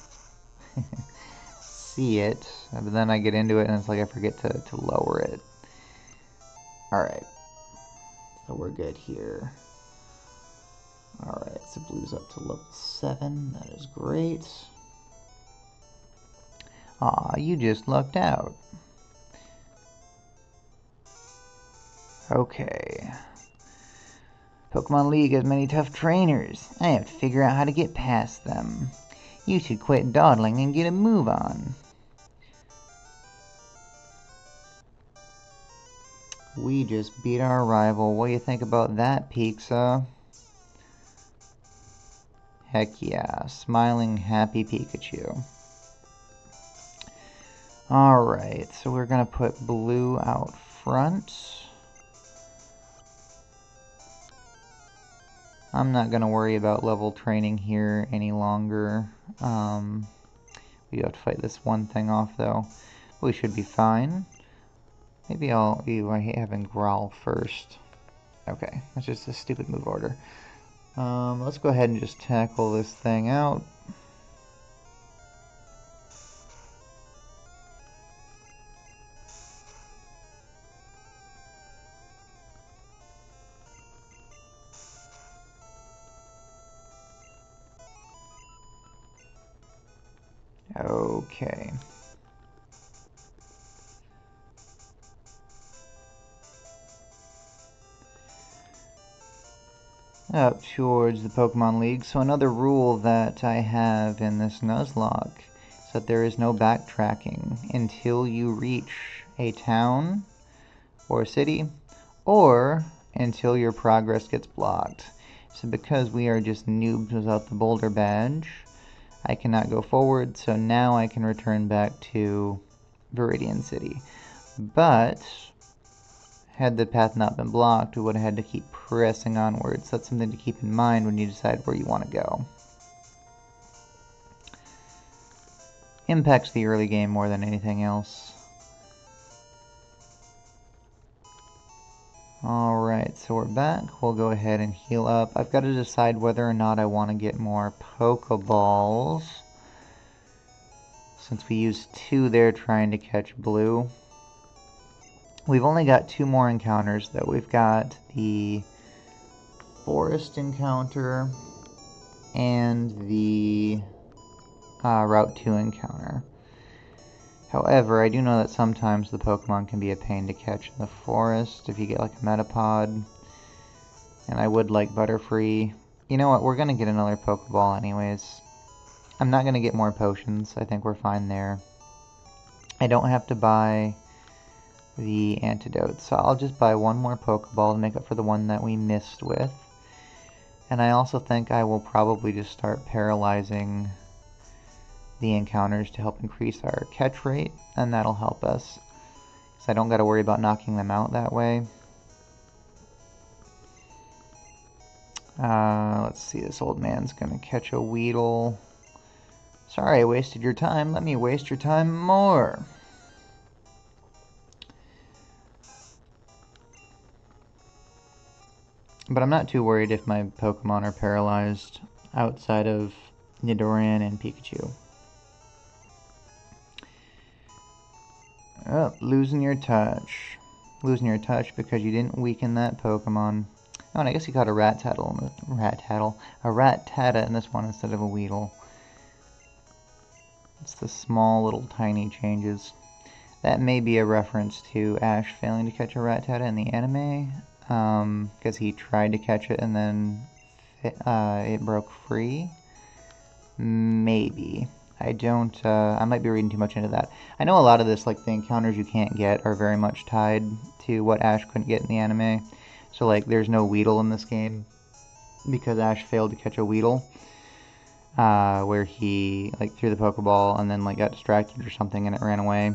see it, but then I get into it and it's like I forget to, to lower it. Alright, so we're good here. Alright, so Blue's up to level seven, that is great. Aw, you just lucked out. Okay. Pokemon League has many tough trainers. I have to figure out how to get past them. You should quit dawdling and get a move on. We just beat our rival. What do you think about that, Pixa? Heck yeah. Smiling, happy Pikachu. Alright, so we're going to put Blue out front. I'm not going to worry about level training here any longer. Um, we have to fight this one thing off, though. We should be fine. Maybe I'll... Ew, I hate having Growl first. Okay, that's just a stupid move order. Um, let's go ahead and just tackle this thing out. Okay. Up towards the Pokemon League. So another rule that I have in this Nuzlocke is that there is no backtracking until you reach a town or a city or until your progress gets blocked. So because we are just noobs without the Boulder Badge, I cannot go forward, so now I can return back to Viridian City. But had the path not been blocked, we would have had to keep pressing onwards. That's something to keep in mind when you decide where you want to go. Impacts the early game more than anything else. Alright, so we're back. We'll go ahead and heal up. I've got to decide whether or not I want to get more Pokeballs, since we used two there trying to catch Blue. We've only got two more encounters, though. We've got the forest encounter and the uh, Route two encounter. However, I do know that sometimes the Pokemon can be a pain to catch in the forest if you get, like, a Metapod. And I would like Butterfree. You know what? We're going to get another Pokeball anyways. I'm not going to get more potions. I think we're fine there. I don't have to buy the antidote, so I'll just buy one more Pokeball to make up for the one that we missed with. And I also think I will probably just start paralyzing the encounters to help increase our catch rate, and that'll help us, because I don't got to worry about knocking them out that way. Uh, let's see, this old man's gonna catch a Weedle. Sorry I wasted your time, let me waste your time more! But I'm not too worried if my Pokemon are paralyzed outside of Nidoran and Pikachu. Oh, losing your touch. Losing your touch because you didn't weaken that Pokemon. Oh, and I guess he caught a Rattata in Rattata, a Rattata in this one instead of a Weedle. It's the small little tiny changes. That may be a reference to Ash failing to catch a Rattata in the anime. Um, because he tried to catch it and then uh, it broke free. Maybe. I don't, uh, I might be reading too much into that. I know a lot of this, like, the encounters you can't get are very much tied to what Ash couldn't get in the anime. So, like, there's no Weedle in this game because Ash failed to catch a Weedle. Uh, where he, like, threw the Pokeball and then, like, got distracted or something and it ran away.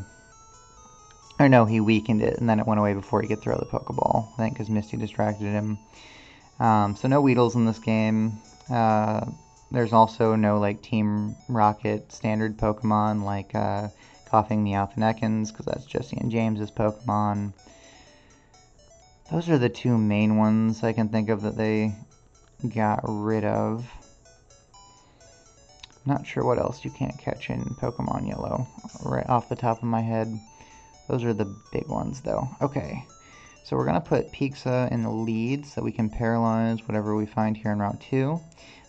Or no, he weakened it, and then it went away before he could throw the Pokeball, I think, because Misty distracted him. Um, so no Weedles in this game. Uh, there's also no, like, Team Rocket standard Pokemon, like uh, Coughing Meowth and Ekans, because that's Jesse and James's Pokemon. Those are the two main ones I can think of that they got rid of. Not sure what else you can't catch in Pokemon Yellow, right off the top of my head. Those are the big ones, though. Okay, so we're going to put Pixa in the lead so that we can paralyze whatever we find here in Route two.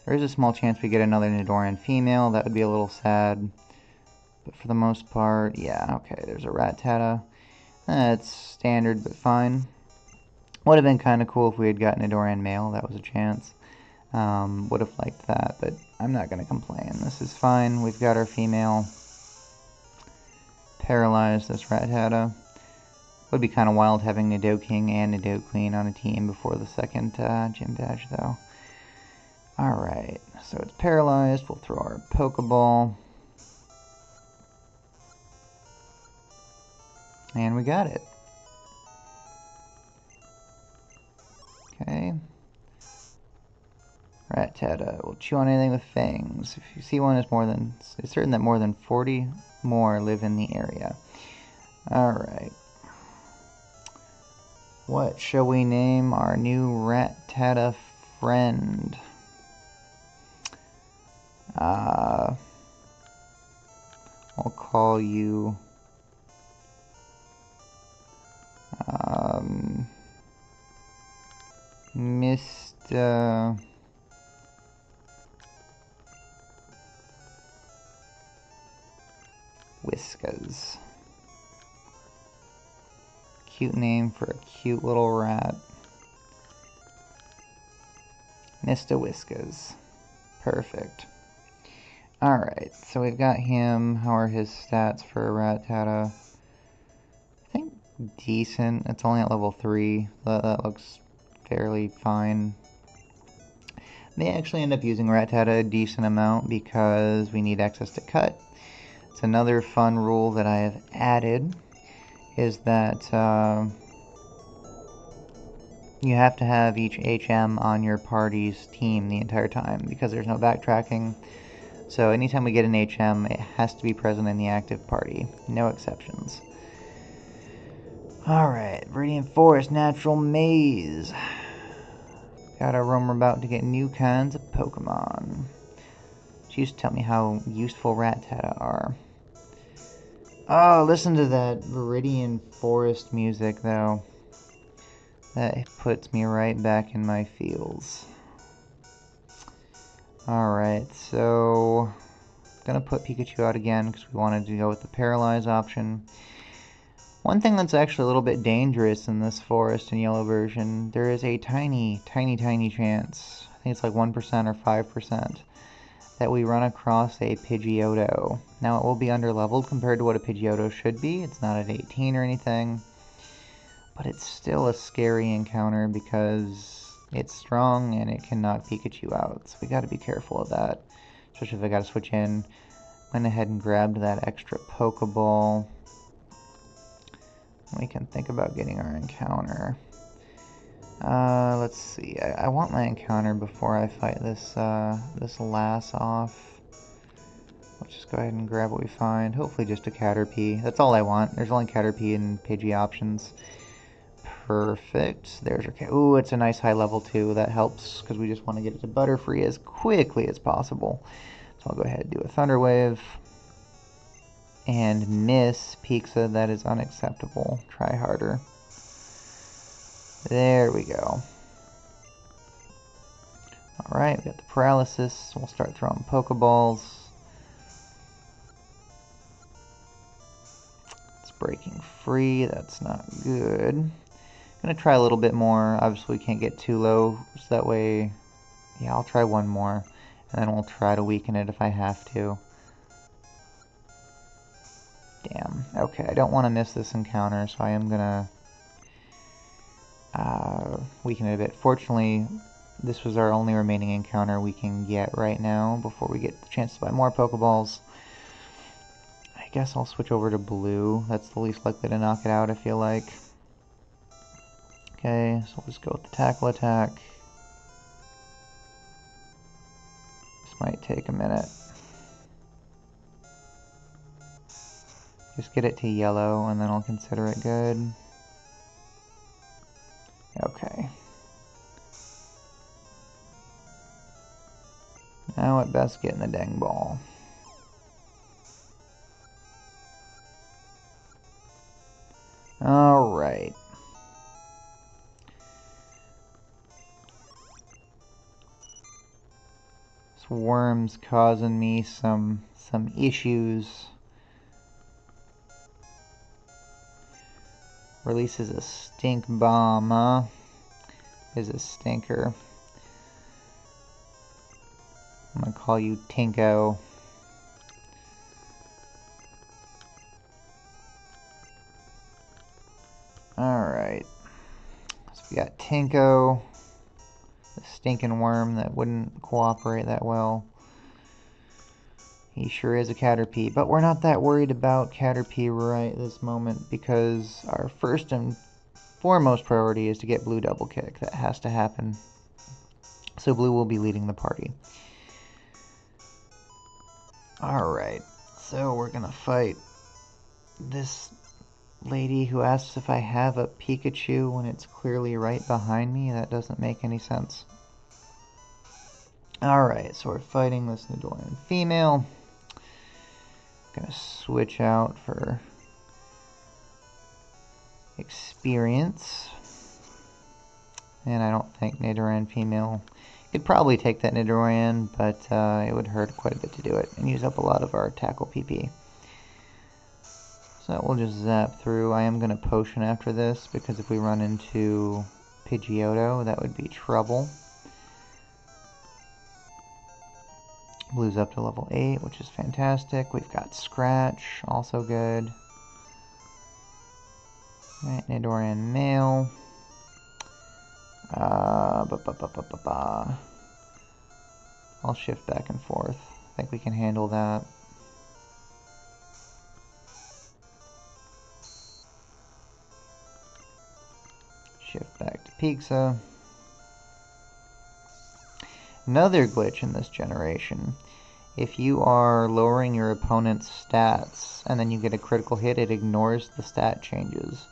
There is a small chance we get another Nidoran female. That would be a little sad. But for the most part, yeah, okay, there's a Rattata. That's standard, but fine. Would have been kind of cool if we had gotten Nidoran male. That was a chance. Um, would have liked that, but I'm not going to complain. This is fine. We've got our female. Paralyze this Rattata. Would be kind of wild having Nidoking and Nidoqueen on a team before the second uh, gym badge, though. Alright, so it's paralyzed. We'll throw our Pokeball. And we got it. Okay. Rattata will chew on anything with fangs. If you see one, it's more than it's certain that more than forty more live in the area. Alright. What shall we name our new Rattata friend? Uh, I'll call you um, Mister Whiskers. Cute name for a cute little rat. Mister Whiskers. Perfect. Alright, so we've got him. How are his stats for Rattata? I think decent. It's only at level three. That, that looks fairly fine. They actually end up using Rattata a decent amount because we need access to cut. It's another fun rule that I have added. Is that uh, you have to have each H M on your party's team the entire time because there's no backtracking. So anytime we get an H M, it has to be present in the active party. No exceptions. Alright, Viridian Forest Natural Maze. Got a roam about to get new kinds of Pokemon. She used to tell me how useful Rattata are. Oh, listen to that Viridian Forest music, though. That puts me right back in my feels. Alright, so I'm going to put Pikachu out again because we wanted to go with the Paralyze option. One thing that's actually a little bit dangerous in this Forest and Yellow version, there is a tiny, tiny, tiny chance, I think it's like one percent or five percent, that we run across a Pidgeotto. Now it will be underleveled compared to what a Pidgeotto should be. It's not at eighteen or anything. But it's still a scary encounter because it's strong and it can knock Pikachu out. So we gotta be careful of that. Especially if I gotta switch in. Went ahead and grabbed that extra Pokeball. We can think about getting our encounter. Uh, let's see. I, I want my encounter before I fight this uh, this lass off. Let's just go ahead and grab what we find. Hopefully just a Caterpie. That's all I want. There's only Caterpie and Pidgey options. Perfect. There's your... Ooh, it's a nice high level too. That helps because we just want to get it to Butterfree as quickly as possible. So I'll go ahead and do a Thunder Wave. And miss Pizza. That is unacceptable. Try harder. There we go. Alright, we got the paralysis. We'll start throwing Pokeballs. It's breaking free. That's not good. I'm going to try a little bit more. Obviously, we can't get too low. So that way, yeah, I'll try one more. And then we'll try to weaken it if I have to. Damn. Okay, I don't want to miss this encounter, so I am going to... Uh, weaken it a bit. Fortunately, this was our only remaining encounter we can get right now before we get the chance to buy more Pokeballs. I guess I'll switch over to blue. That's the least likely to knock it out, I feel like. Okay, so we'll just go with the tackle attack. This might take a minute. Just get it to yellow and then I'll consider it good. Okay. Now at best get in the dang ball. Alright. This worm's causing me some some issues. Releases a stink bomb, huh? Is a stinker. I'm gonna call you Tinko. Alright. So we got Tinko, the stinking worm that wouldn't cooperate that well. He sure is a Caterpie, but we're not that worried about Caterpie right this moment because our first and foremost priority is to get blue double kick. That has to happen. So blue will be leading the party. Alright, so we're going to fight this lady who asks if I have a Pikachu when it's clearly right behind me? That doesn't make any sense. Alright, so we're fighting this Nidoran female. I'm gonna switch out for experience. And I don't think Nidoran female... could probably take that Nidoran, but uh, it would hurt quite a bit to do it and use up a lot of our tackle P P. So we'll just zap through. I am going to potion after this because if we run into Pidgeotto, that would be trouble. Blue's up to level eight, which is fantastic. We've got Scratch, also good. Alright, Nidoran male. Uh, ba -ba -ba -ba -ba -ba. I'll shift back and forth. I think we can handle that. Shift back to Pikachu. Another glitch in this generation. If you are lowering your opponent's stats and then you get a critical hit, it ignores the stat changes.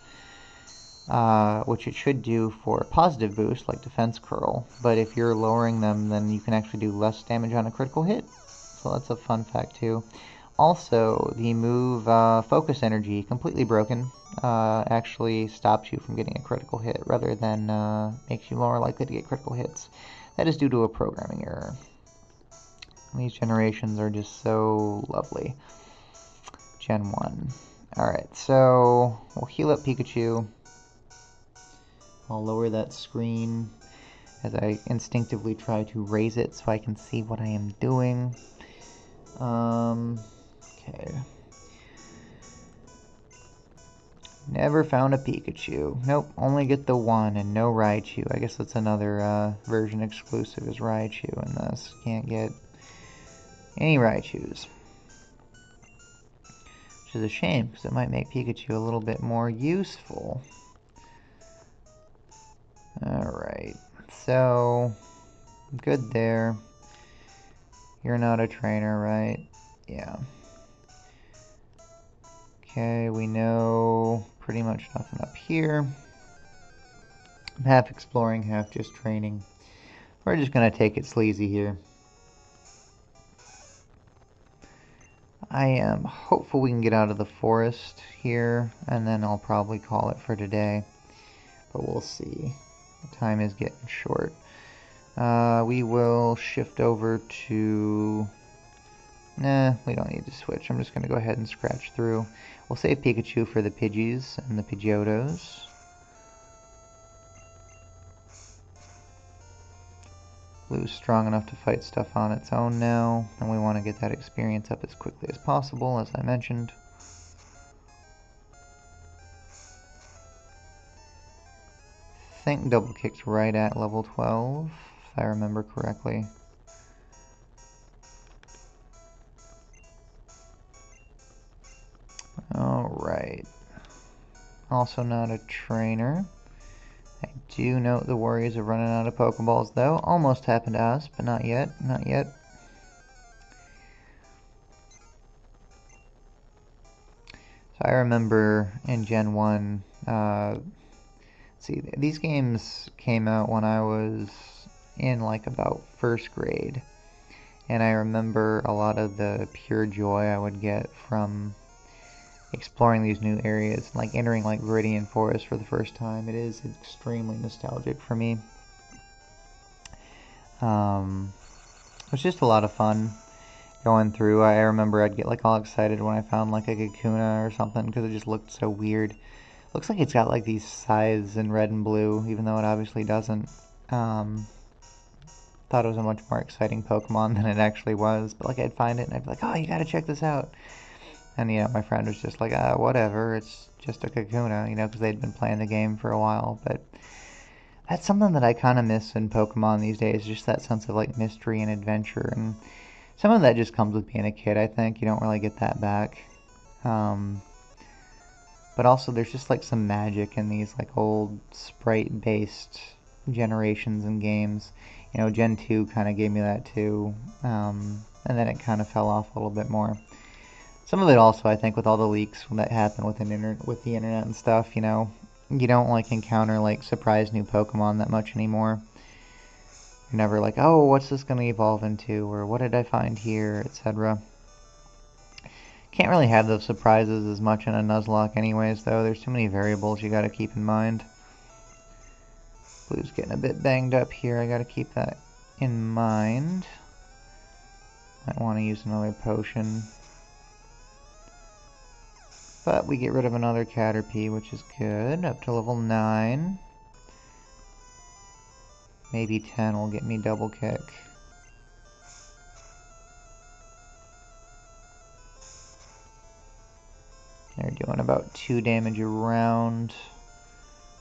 Uh, which it should do for a positive boost, like Defense Curl. But if you're lowering them, then you can actually do less damage on a critical hit. So that's a fun fact, too. Also, the move uh, Focus Energy, completely broken, uh, actually stops you from getting a critical hit, rather than uh, makes you more likely to get critical hits. That is due to a programming error. These generations are just so lovely. Gen one. Alright, so we'll heal up Pikachu. I'll lower that screen as I instinctively try to raise it so I can see what I am doing. Um, okay. Never found a Pikachu. Nope, only get the one and no Raichu. I guess that's another uh, version exclusive is Raichu in this. Can't get any Raichus. Which is a shame because it might make Pikachu a little bit more useful. Alright, so, good there. You're not a trainer, right? Yeah. Okay, we know pretty much nothing up here. I'm half exploring, half just training. We're just gonna take it sleazy here. I am hopeful we can get out of the forest here, and then I'll probably call it for today. But we'll see. The time is getting short. Uh, we will shift over to... Nah, we don't need to switch. I'm just going to go ahead and scratch through. We'll save Pikachu for the Pidgeys and the Pidgeottos. Blue's strong enough to fight stuff on its own now, and we want to get that experience up as quickly as possible, as I mentioned. I think double kick's right at level twelve, if I remember correctly. Alright. Also not a trainer. I do note the worries of running out of Pokeballs though. Almost happened to us, but not yet, not yet. So I remember in Gen one, uh, see, these games came out when I was in, like, about first grade. And I remember a lot of the pure joy I would get from exploring these new areas. Like, entering, like, Viridian Forest for the first time. It is extremely nostalgic for me. Um, it was just a lot of fun going through. I remember I'd get, like, all excited when I found, like, a Kakuna or something because it just looked so weird. Looks like it's got like these scythes in red and blue, even though it obviously doesn't. Um, thought it was a much more exciting Pokemon than it actually was, but like I'd find it and I'd be like, oh, you gotta check this out. And you know, my friend was just like, ah, whatever, it's just a Kakuna, you know, because they'd been playing the game for a while. But that's something that I kind of miss in Pokemon these days, just that sense of like mystery and adventure. And some of that just comes with being a kid, I think. You don't really get that back. Um... But also there's just like some magic in these like old sprite based generations and games. You know, Gen two kind of gave me that too. Um, and then it kind of fell off a little bit more. Some of it also, I think, with all the leaks that happen with an inter with the internet and stuff, you know, you don't like encounter like surprise new Pokemon that much anymore. You're never like, oh, what's this going to evolve into, or what did I find here, et cetera. Can't really have those surprises as much in a Nuzlocke anyways, though. There's too many variables you gotta keep in mind. Blue's getting a bit banged up here. I gotta keep that in mind. Might want to use another potion. But we get rid of another Caterpie, which is good. Up to level nine. Maybe ten will get me double kick. They're doing about two damage a round.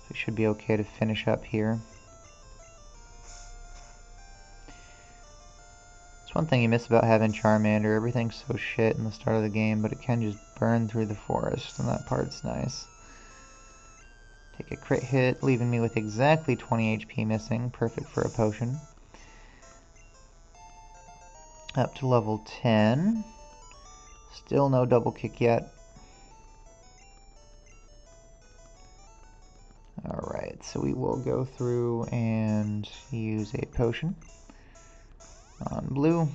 It should be okay to finish up here. It's one thing you miss about having Charmander. Everything's so shit in the start of the game, but it can just burn through the forest, and that part's nice. Take a crit hit, leaving me with exactly twenty H P missing. Perfect for a potion. Up to level ten. Still no double kick yet. Alright, so we will go through and use a potion on blue.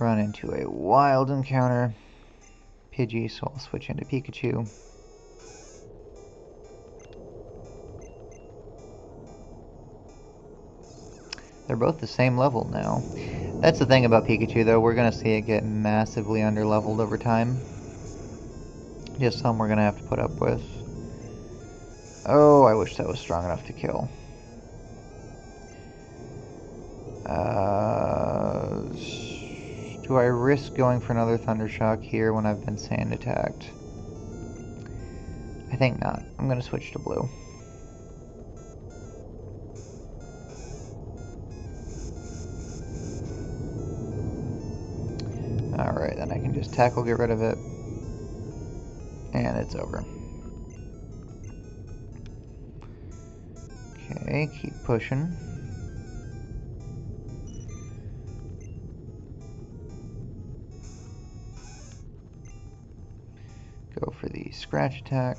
Run into a wild encounter. Pidgey, so I'll switch into Pikachu. They're both the same level now. That's the thing about Pikachu, though. We're going to see it get massively underleveled over time. Just some we're going to have to put up with. Oh, I wish that was strong enough to kill. Uh, do I risk going for another Thunder Shock here when I've been sand attacked? I think not. I'm going to switch to blue. Alright, then I can just tackle, get rid of it, and it's over. Okay, keep pushing. Go for the scratch attack.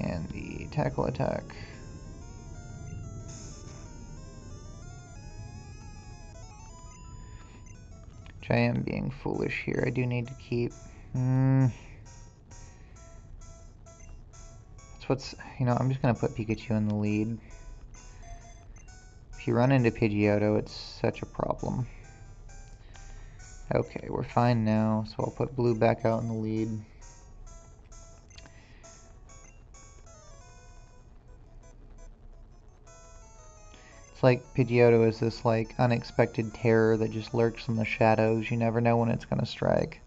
And the tackle attack. Which I am being foolish here. I do need to keep. Mm. That's what's. You know, I'm just going to put Pikachu in the lead. If you run into Pidgeotto, it's such a problem. Okay, we're fine now, so I'll put blue back out in the lead. Like Pidgeotto is this like unexpected terror that just lurks in the shadows. You never know when it's gonna strike.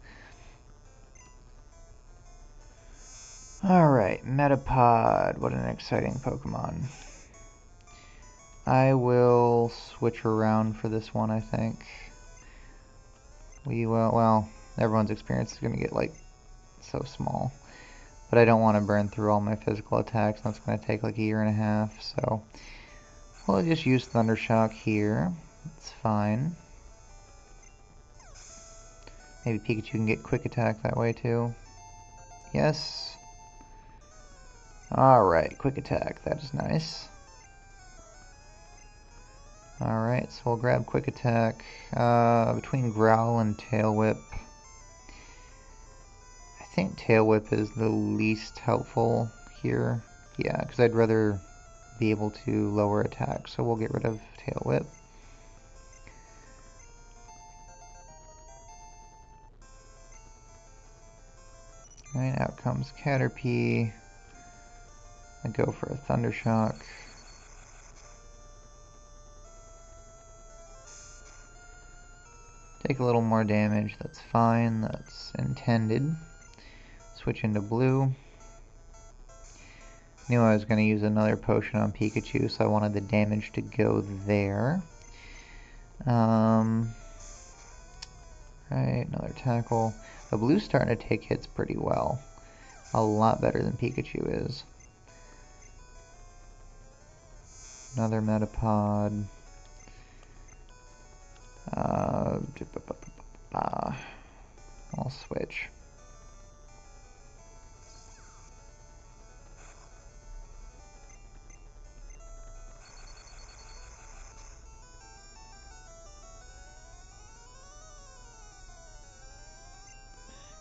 Alright, Metapod, what an exciting Pokemon. I will switch around for this one, I think. We will, well, everyone's experience is gonna get like so small. But I don't want to burn through all my physical attacks, that's gonna take like a year and a half, so we'll just use Thunder Shock here. It's fine. Maybe Pikachu can get Quick Attack that way too. Yes. Alright, Quick Attack. That is nice. Alright, so we'll grab Quick Attack uh, between Growl and Tail Whip. I think Tail Whip is the least helpful here. Yeah, because I'd rather be able to lower attack, so we'll get rid of Tail Whip. Alright, out comes Caterpie. I go for a Thunder Shock. Take a little more damage, that's fine, that's intended. Switch into blue. Knew I was going to use another potion on Pikachu, so I wanted the damage to go there. Um, right, another tackle. The blue's starting to take hits pretty well. a lot better than Pikachu is. Another Metapod. Uh, I'll switch.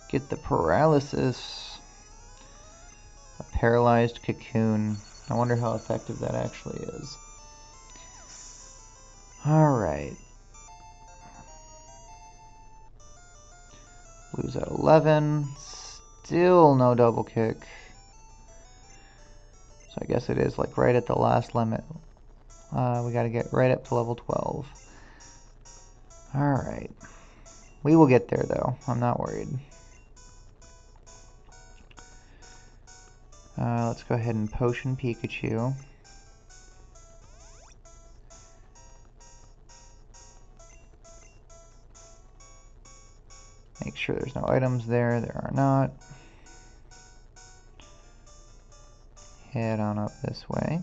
Get the paralysis. A paralyzed cocoon. I wonder how effective that actually is. Alright. Blue's at eleven. Still no double kick. So I guess it is like right at the last limit. Uh, we gotta get right up to level twelve. Alright. We will get there though. I'm not worried. Uh, let's go ahead and potion Pikachu. Make sure there's no items there. There are not. Head on up this way.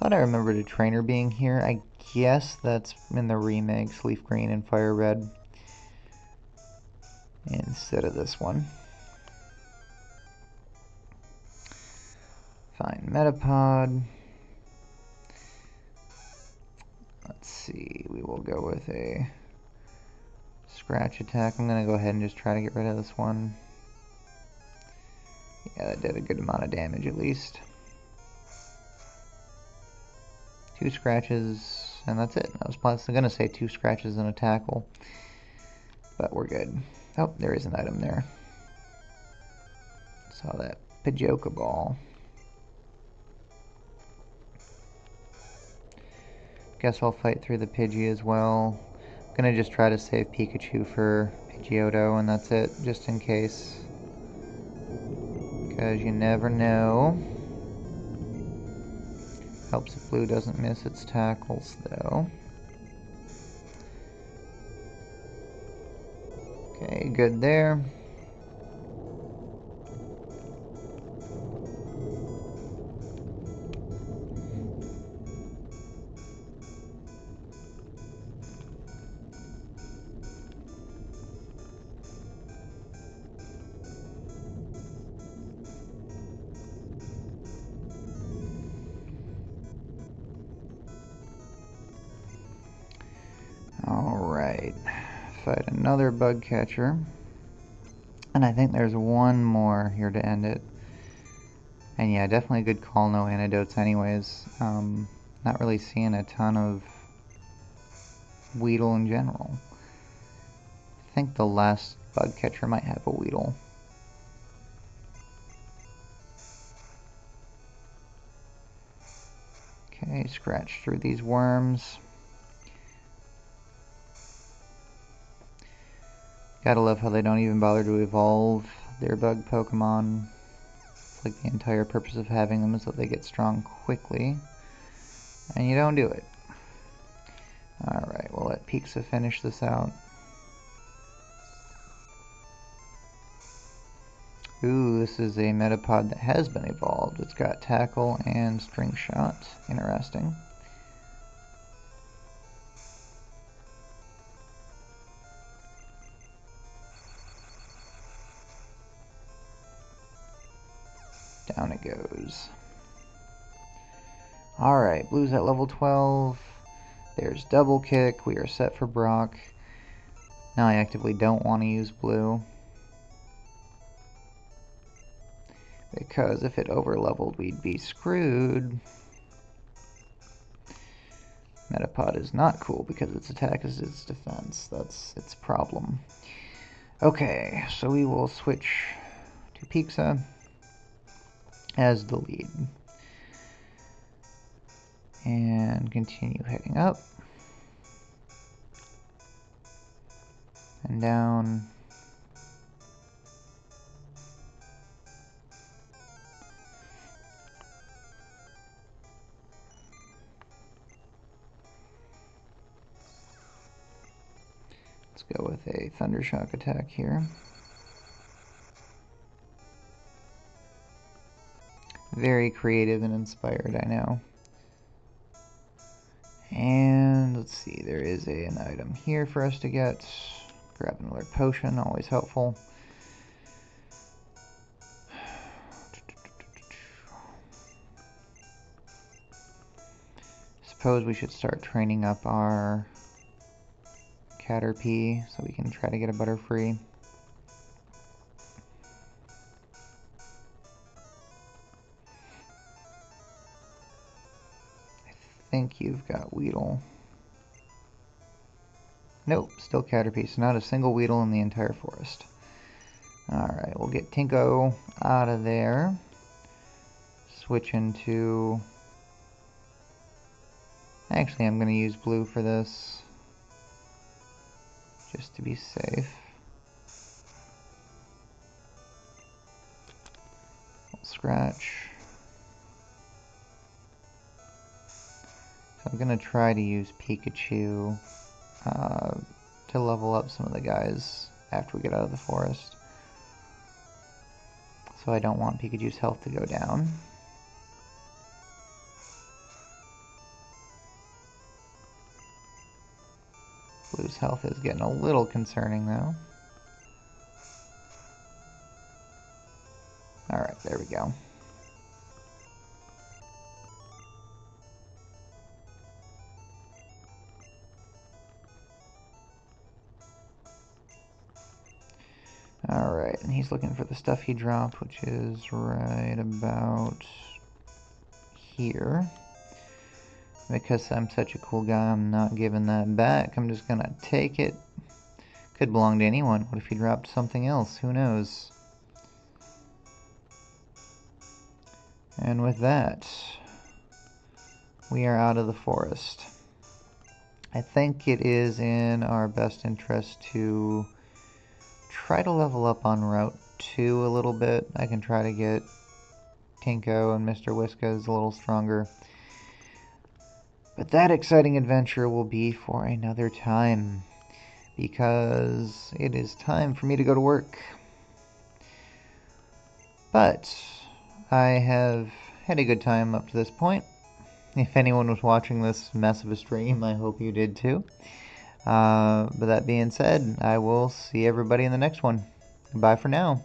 Thought I remembered a trainer being here. I guess that's in the remakes, Leaf Green and Fire Red, instead of this one. Fine, Metapod. Let's see, we will go with a scratch attack. I'm gonna go ahead and just try to get rid of this one. Yeah, that did a good amount of damage at least. Two scratches, and that's it. I was possibly gonna say two scratches and a tackle, but we're good. Oh, there is an item there. Saw that Pidgeotto ball. Guess I'll fight through the Pidgey as well. I'm gonna just try to save Pikachu for Pidgeotto, and that's it, just in case. Because you never know. Helps if Blue doesn't miss its tackles, though. Okay, good there. Another bug catcher, and I think there's one more here to end it. And yeah, definitely a good call, no antidotes anyways. Um, not really seeing a ton of Weedle in general. I think the last bug catcher might have a Weedle. Okay, scratch through these worms. Gotta love how they don't even bother to evolve their bug Pokemon. It's like the entire purpose of having them is that they get strong quickly. And you don't do it. Alright, we'll let Pixa finish this out. Ooh, this is a Metapod that has been evolved. It's got Tackle and String Shot. Interesting. Down it goes. Alright, Blue's at level twelve. There's double kick. We are set for Brock. Now I actively don't want to use Blue, because if it overleveled, we'd be screwed. Metapod is not cool because its attack is its defense. That's its problem. Okay, so we will switch to Pixa as the lead and continue heading up and down. Let's go with a Thunder Shock attack here. Very creative and inspired, I know. And let's see, there is a, an item here for us to get. Grab another potion, always helpful. Suppose we should start training up our Caterpie so we can try to get a Butterfree. I think you've got Weedle. Nope, still Caterpie, so not a single Weedle in the entire forest. Alright, we'll get Tinko out of there. Switch into... Actually, I'm going to use blue for this, just to be safe. We'll scratch. So I'm going to try to use Pikachu uh, to level up some of the guys after we get out of the forest. So I don't want Pikachu's health to go down. Blue's health is getting a little concerning, though. Alright, there we go. Alright, and he's looking for the stuff he dropped, which is right about here. Because I'm such a cool guy, I'm not giving that back. I'm just gonna take it. Could belong to anyone. What if he dropped something else? Who knows? And with that, we are out of the forest. I think it is in our best interest to try to level up on Route two a little bit. I can try to get Tinko and Mister Whiskas a little stronger. But that exciting adventure will be for another time, because it is time for me to go to work. But I have had a good time up to this point. If anyone was watching this mess of a stream, I hope you did too. Uh, but that being said, I will see everybody in the next one. Goodbye for now.